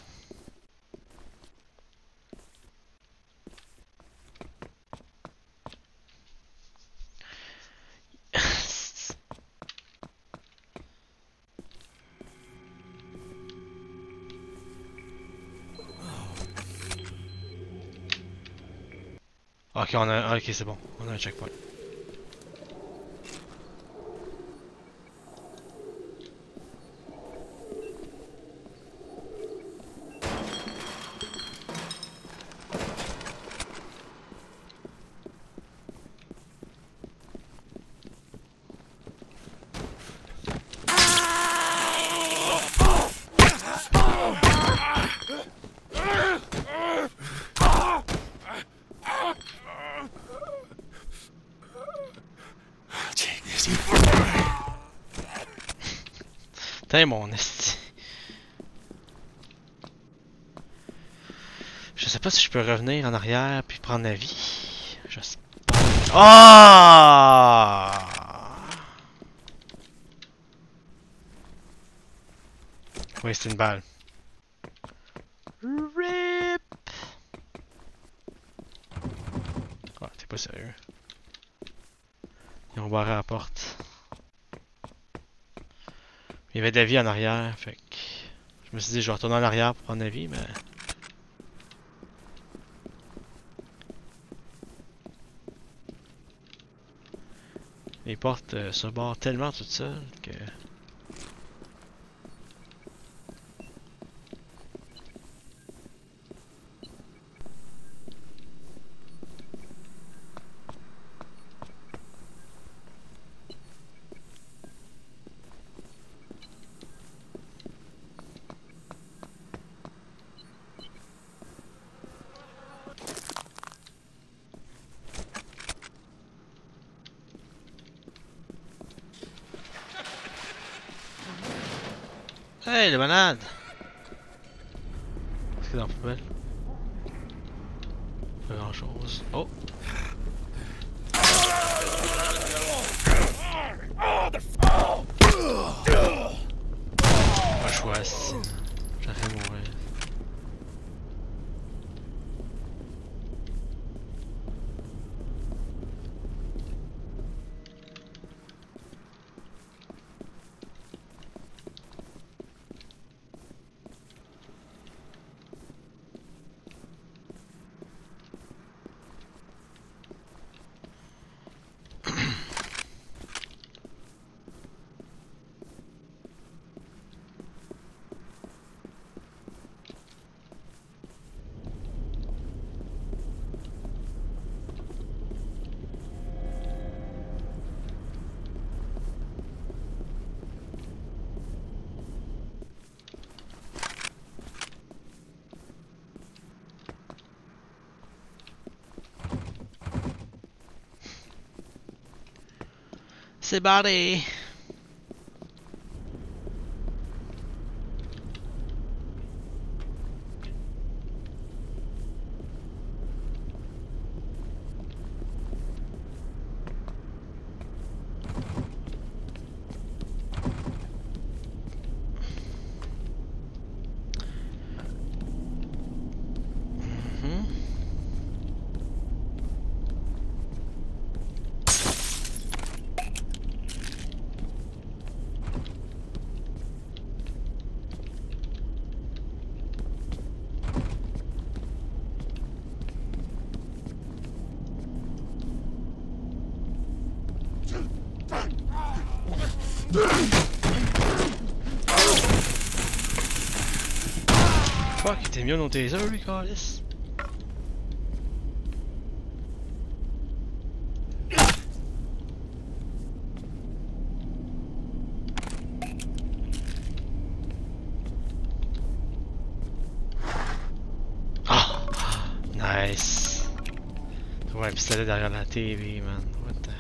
Ok, on a... Ok, c'est bon, on a un checkpoint. Démoniste. Je sais pas si je peux revenir en arrière puis prendre la vie. J'espère. Ah! Oui, c'est une balle. R I P! Ah, t'es pas sérieux. Ils ont barré la porte. Il y avait de la vie en arrière, fait que... Je me suis dit, je vais retourner en arrière pour prendre la vie, mais... Les portes euh, se barrent tellement toutes seules que... Hey, le malade! Qu'est-ce qu'il y a dans la poubelle? Pas grand-chose. Oh! Pas le choix, si. J'arrive à mourir. C'est barré. Fuck, il était mieux dans tes heures, lui, Carlis. Ah! Nice! Ouais, un pistolet derrière la T V, man. What the hell?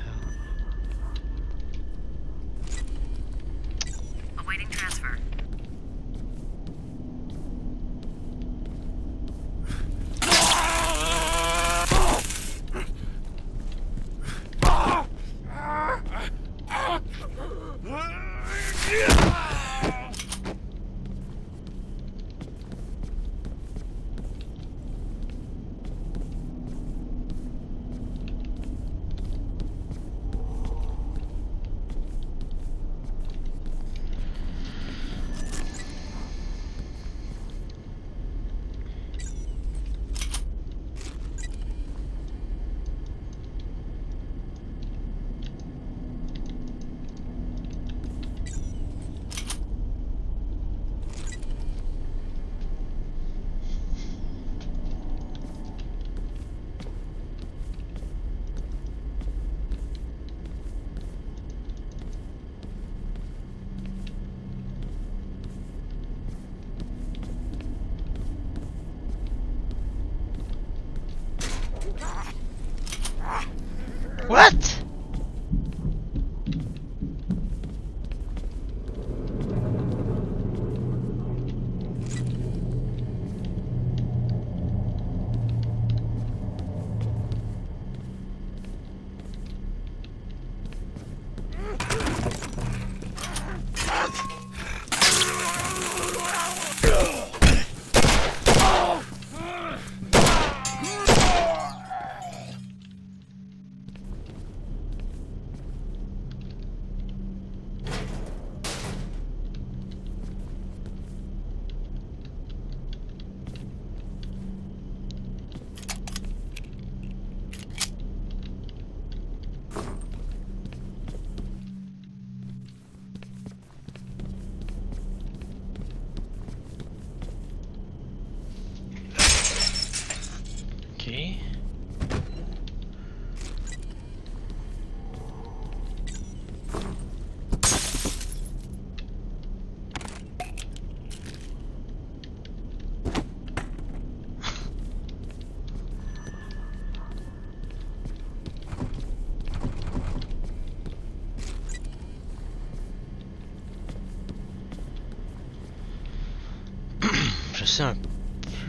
sait un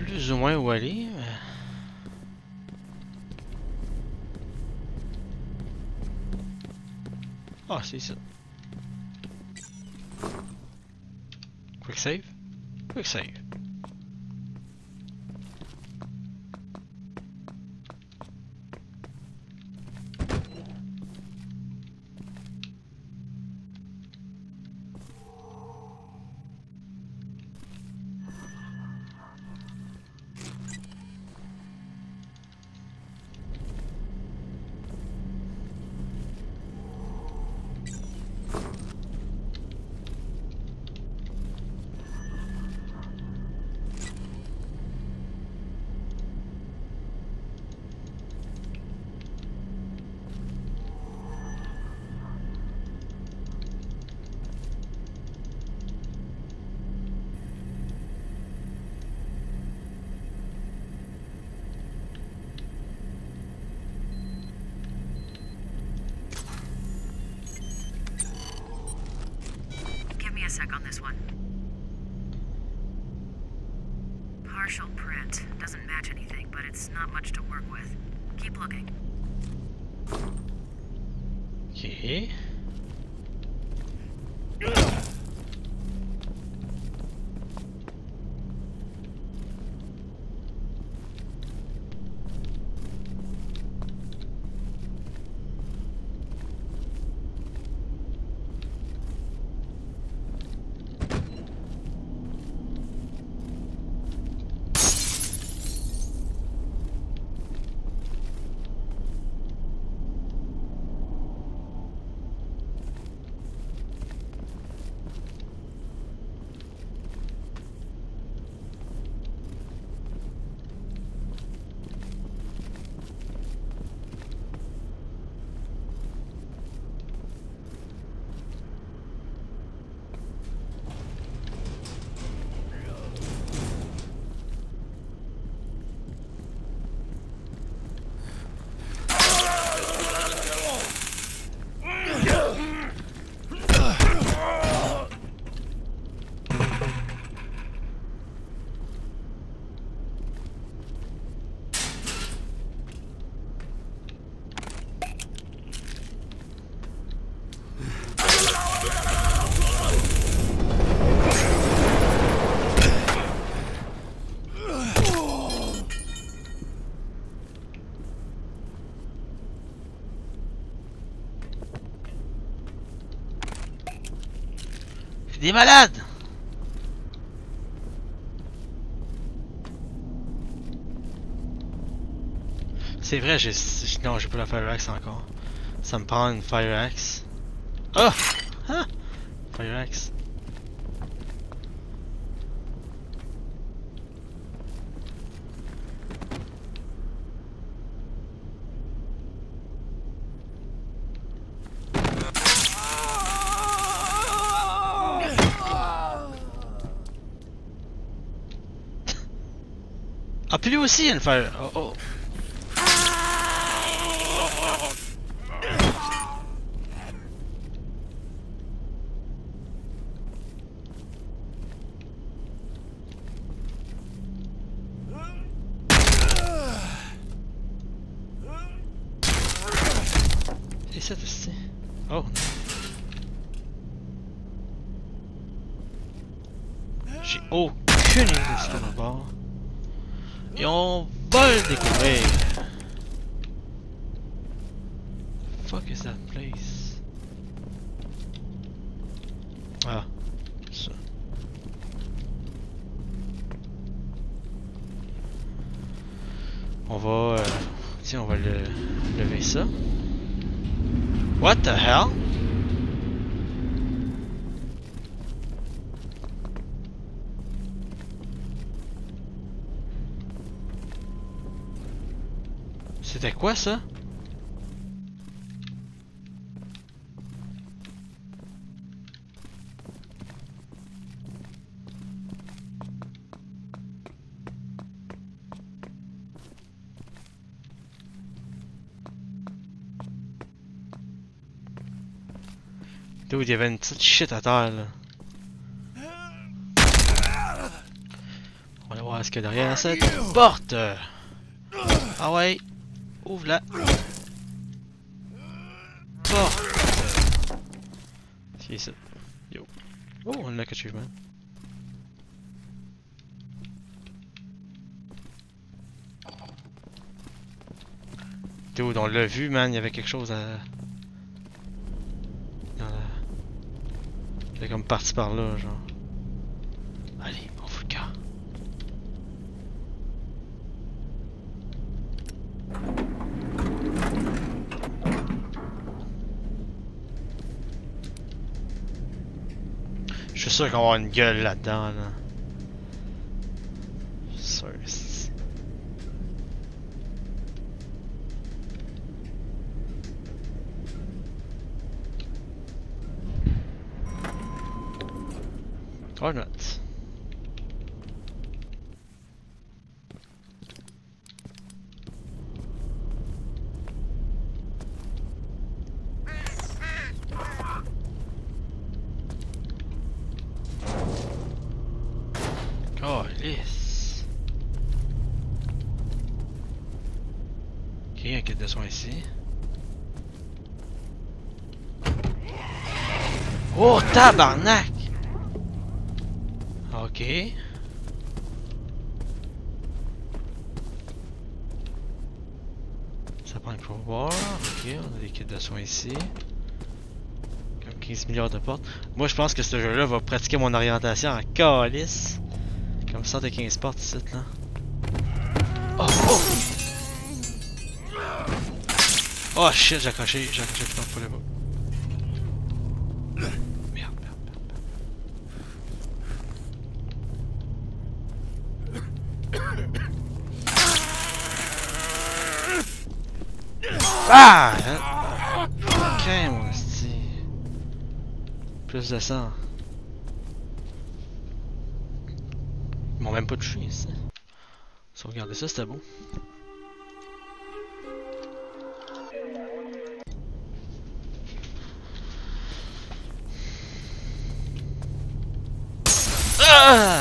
plus ou moins où aller. Ah, oh, c'est ça. Quick save. Quick save. Des malades. C'est vrai, j'ai... Non, j'ai pas la fire axe encore. Ça me prend une fire axe. Oh! Ah! Fire axe. Ah, puis lui aussi, il fait. Oh oh. Et ça, c'est. Oh. J'ai aucune idée de ce qu'on a bord. Et on va le découvrir. The fuck is that place? Ah, ça. On va, euh, tiens, on va le lever ça. What the hell? C'était quoi ça? Dude, il y avait une petite shit à terre là. On va voir ce qu'il y a derrière cette porte. Ah ouais, ouvre la porte. C'est ça. Yo. Oh, unlock achievement. Dude, on l'a vu, man, il y avait quelque chose à... Il est comme parti par là, genre. Allez, on fout le camp. Je suis sûr qu'on va avoir une gueule là-dedans, là. Je suis sûr. Or not. Oh, yes. Ok, un kit de soins ici. Oh, tabarnak! Ok. Ça prend le pouvoir. Ok, on a des kits de soins ici. Comme quinze milliards de portes. Moi je pense que ce jeu là va pratiquer mon orientation en calice. Comme ça t'as quinze portes ici là. Oh oh! Oh shit, j'ai accroché, j'ai accroché putain pour le bas. Ah! Ok, mon esti. Plus de sang. Ils m'ont même pas touché ici. Si on regardait ça, c'était beau. Ah!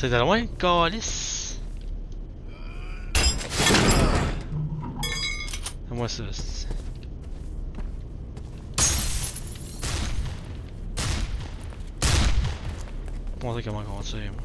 C'est de loin, calice! À moi ça, c'est... Je vais montrer comment on tire, moi.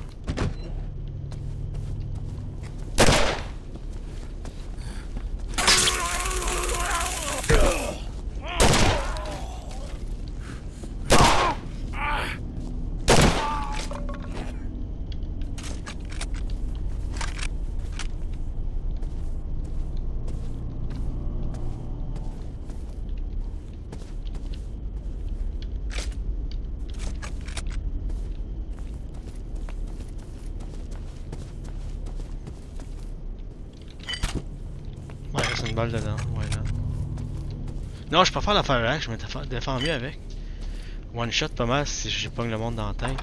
Une balle dedans, ouais là. Non, je préfère la faire là, je me défends mieux avec. One shot pas mal si je pogne le monde dans la tête.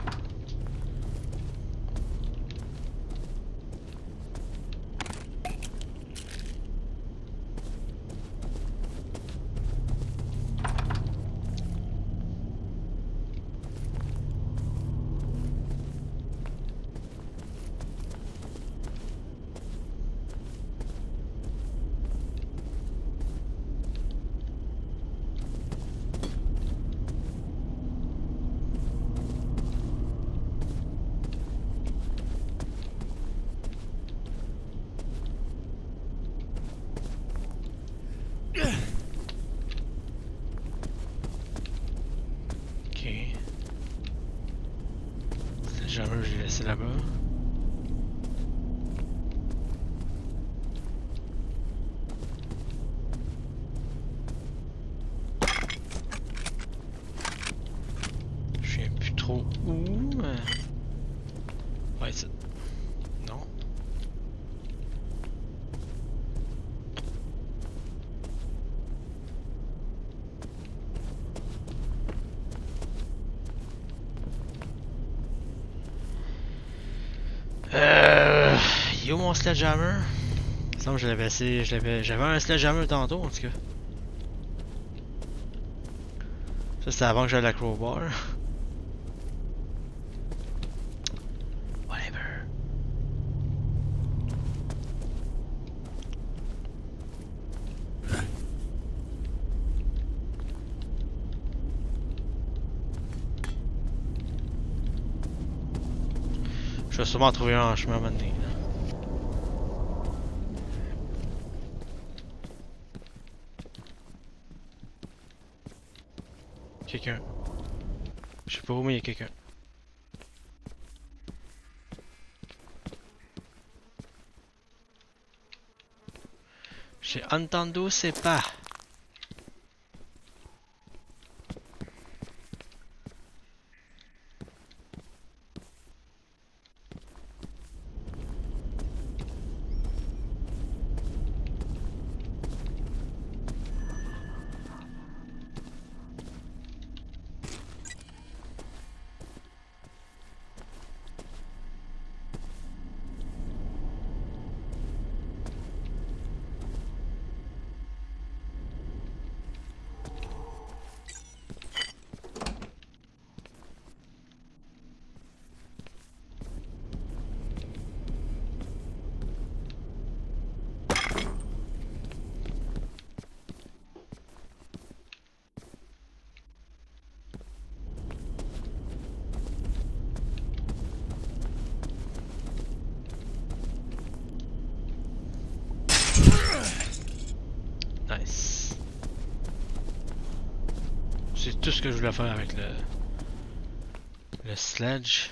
Yo mon sledgehammer. Il me semble que je l'avais essayé, j'avais un sledgehammer tantôt en tout cas. Ça c'était avant que j'aille à la crowbar. Je vais sûrement trouver un en chemin maintenant. Quelqu'un. Je sais pas où mais il y a quelqu'un. J'ai entendu ses pas. Tout ce que je voulais faire avec le le sledge.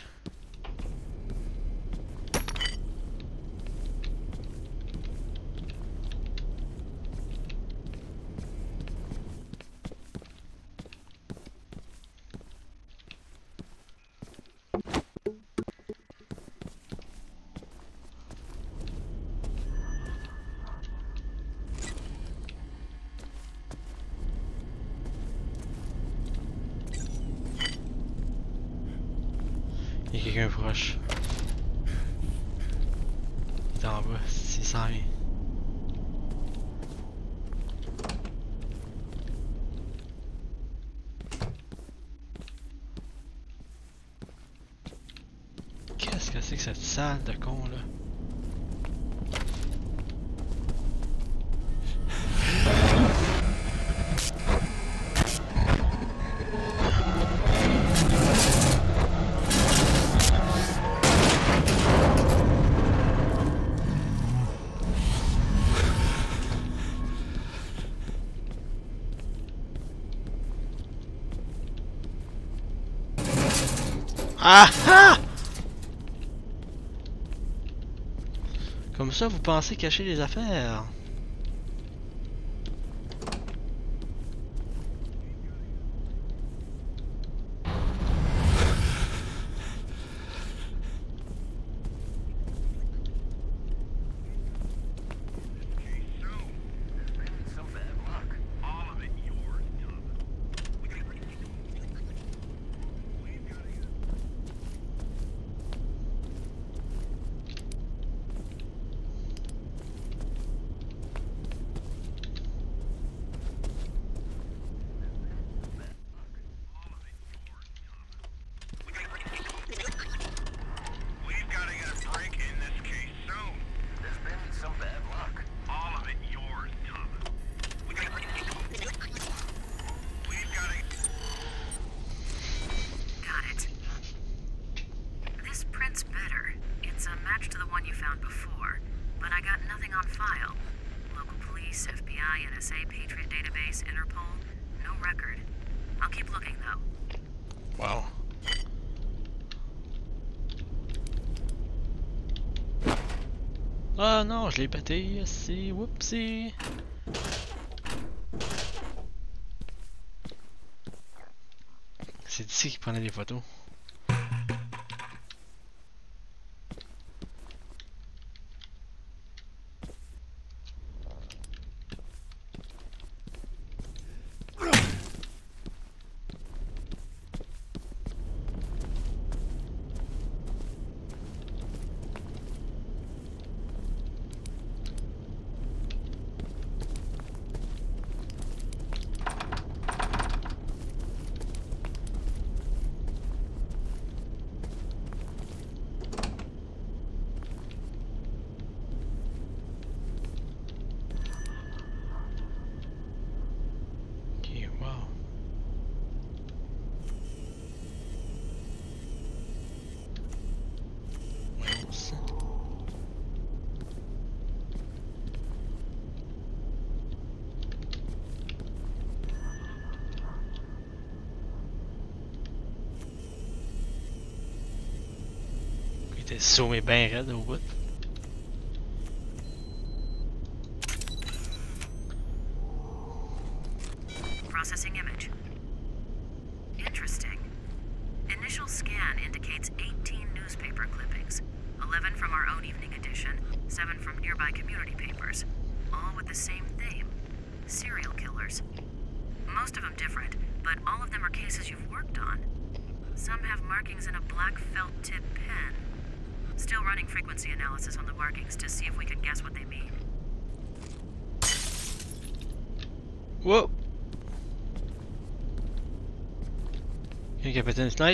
Sale de con là. Ah ah! Comme ça, vous pensez cacher les affaires? Ah non, je l'ai pété ici, whoopsie. C'est d'ici qu'il prenait des photos. T'es zoomé bien raide au bout.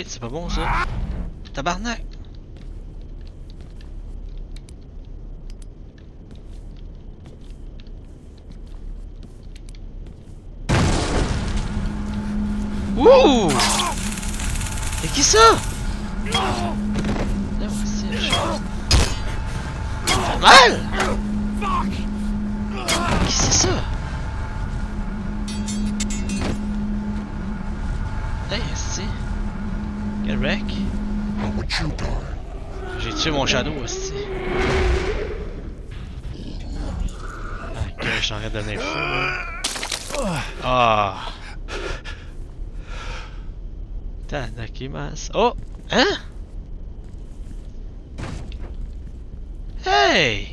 C'est pas bon ça. Tabarnak. Wouh! C'est qui ça? Non, c'est une chose. Fait mal! Qui c'est ça? Hey, c'est... Get wreck. J'ai tué mon shadow aussi. Ah, que je suis en train de devenir fou. Ah! Tadakimasu. Oh! Hein? Hey!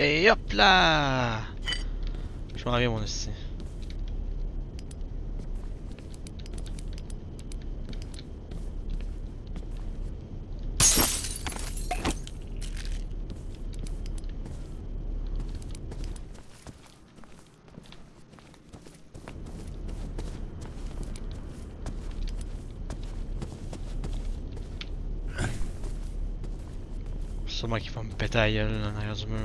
Et hop là! Je m'en reviens mon ici. Sûrement qu'il va me péter la gueule en arrière du mur.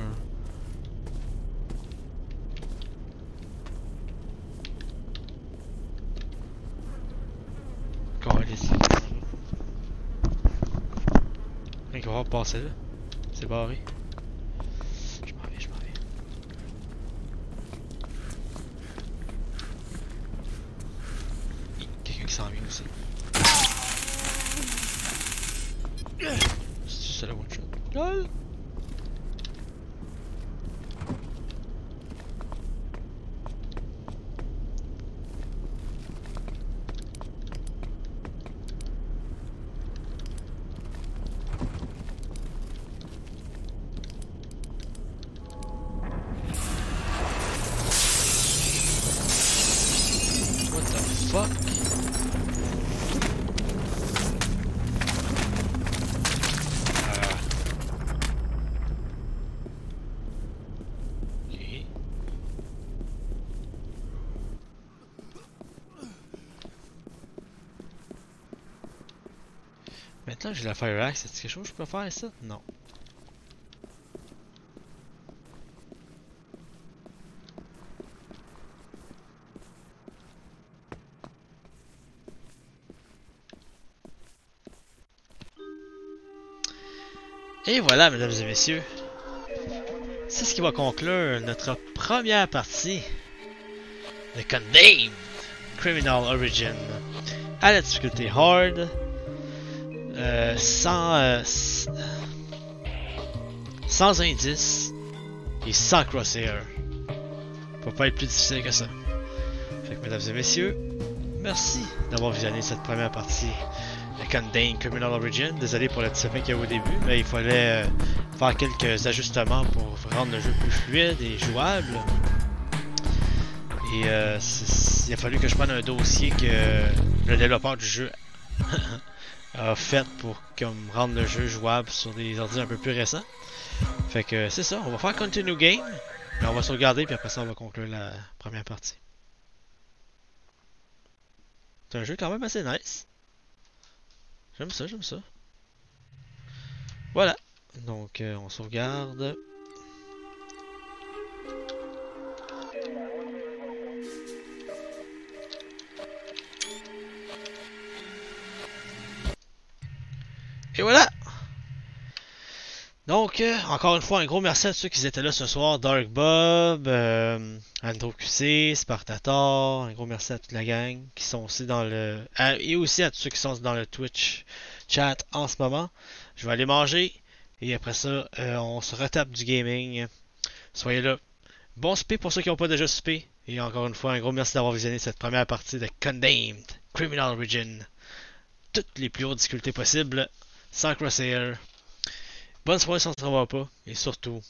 Passer là, c'est barré. Je m'en vais, je m'en vais. Quelqu'un qui s'en vient aussi. C'est ça la one shot. Lol. J'ai la fire axe, c'est quelque chose que je peux faire ça? Non. Et voilà, mesdames et messieurs. C'est ce qui va conclure notre première partie de Condemned Criminal Origin à la difficulté hard. Euh, sans, euh, sans indice et sans crosshair. Peut pas être plus difficile que ça. Fait que, mesdames et messieurs, merci d'avoir visionné cette première partie de Condemned Criminal Origin. Désolé pour le petit sapin qu'il y a au début, mais il fallait euh, faire quelques ajustements pour rendre le jeu plus fluide et jouable. Et euh, il a fallu que je prenne un dossier que le développeur du jeu a fait pour comme rendre le jeu jouable sur des ordi un peu plus récents. Fait que c'est ça, on va faire continue game, mais on va sauvegarder puis après ça on va conclure la première partie. C'est un jeu quand même assez nice. J'aime ça, j'aime ça. Voilà, donc euh, on sauvegarde. Et voilà! Donc, euh, encore une fois, un gros merci à ceux qui étaient là ce soir. Dark Bob, euh, AndroQC, Spartator, un gros merci à toute la gang qui sont aussi dans le... Euh, et aussi à tous ceux qui sont dans le Twitch chat en ce moment. Je vais aller manger et après ça, euh, on se retape du gaming. Soyez là. Bon souper pour ceux qui n'ont pas déjà soupé. Et encore une fois, un gros merci d'avoir visionné cette première partie de Condemned Criminal Origin. Toutes les plus hautes difficultés possibles, sans crosshair. Bonne soirée si on ne se revoit pas, et surtout...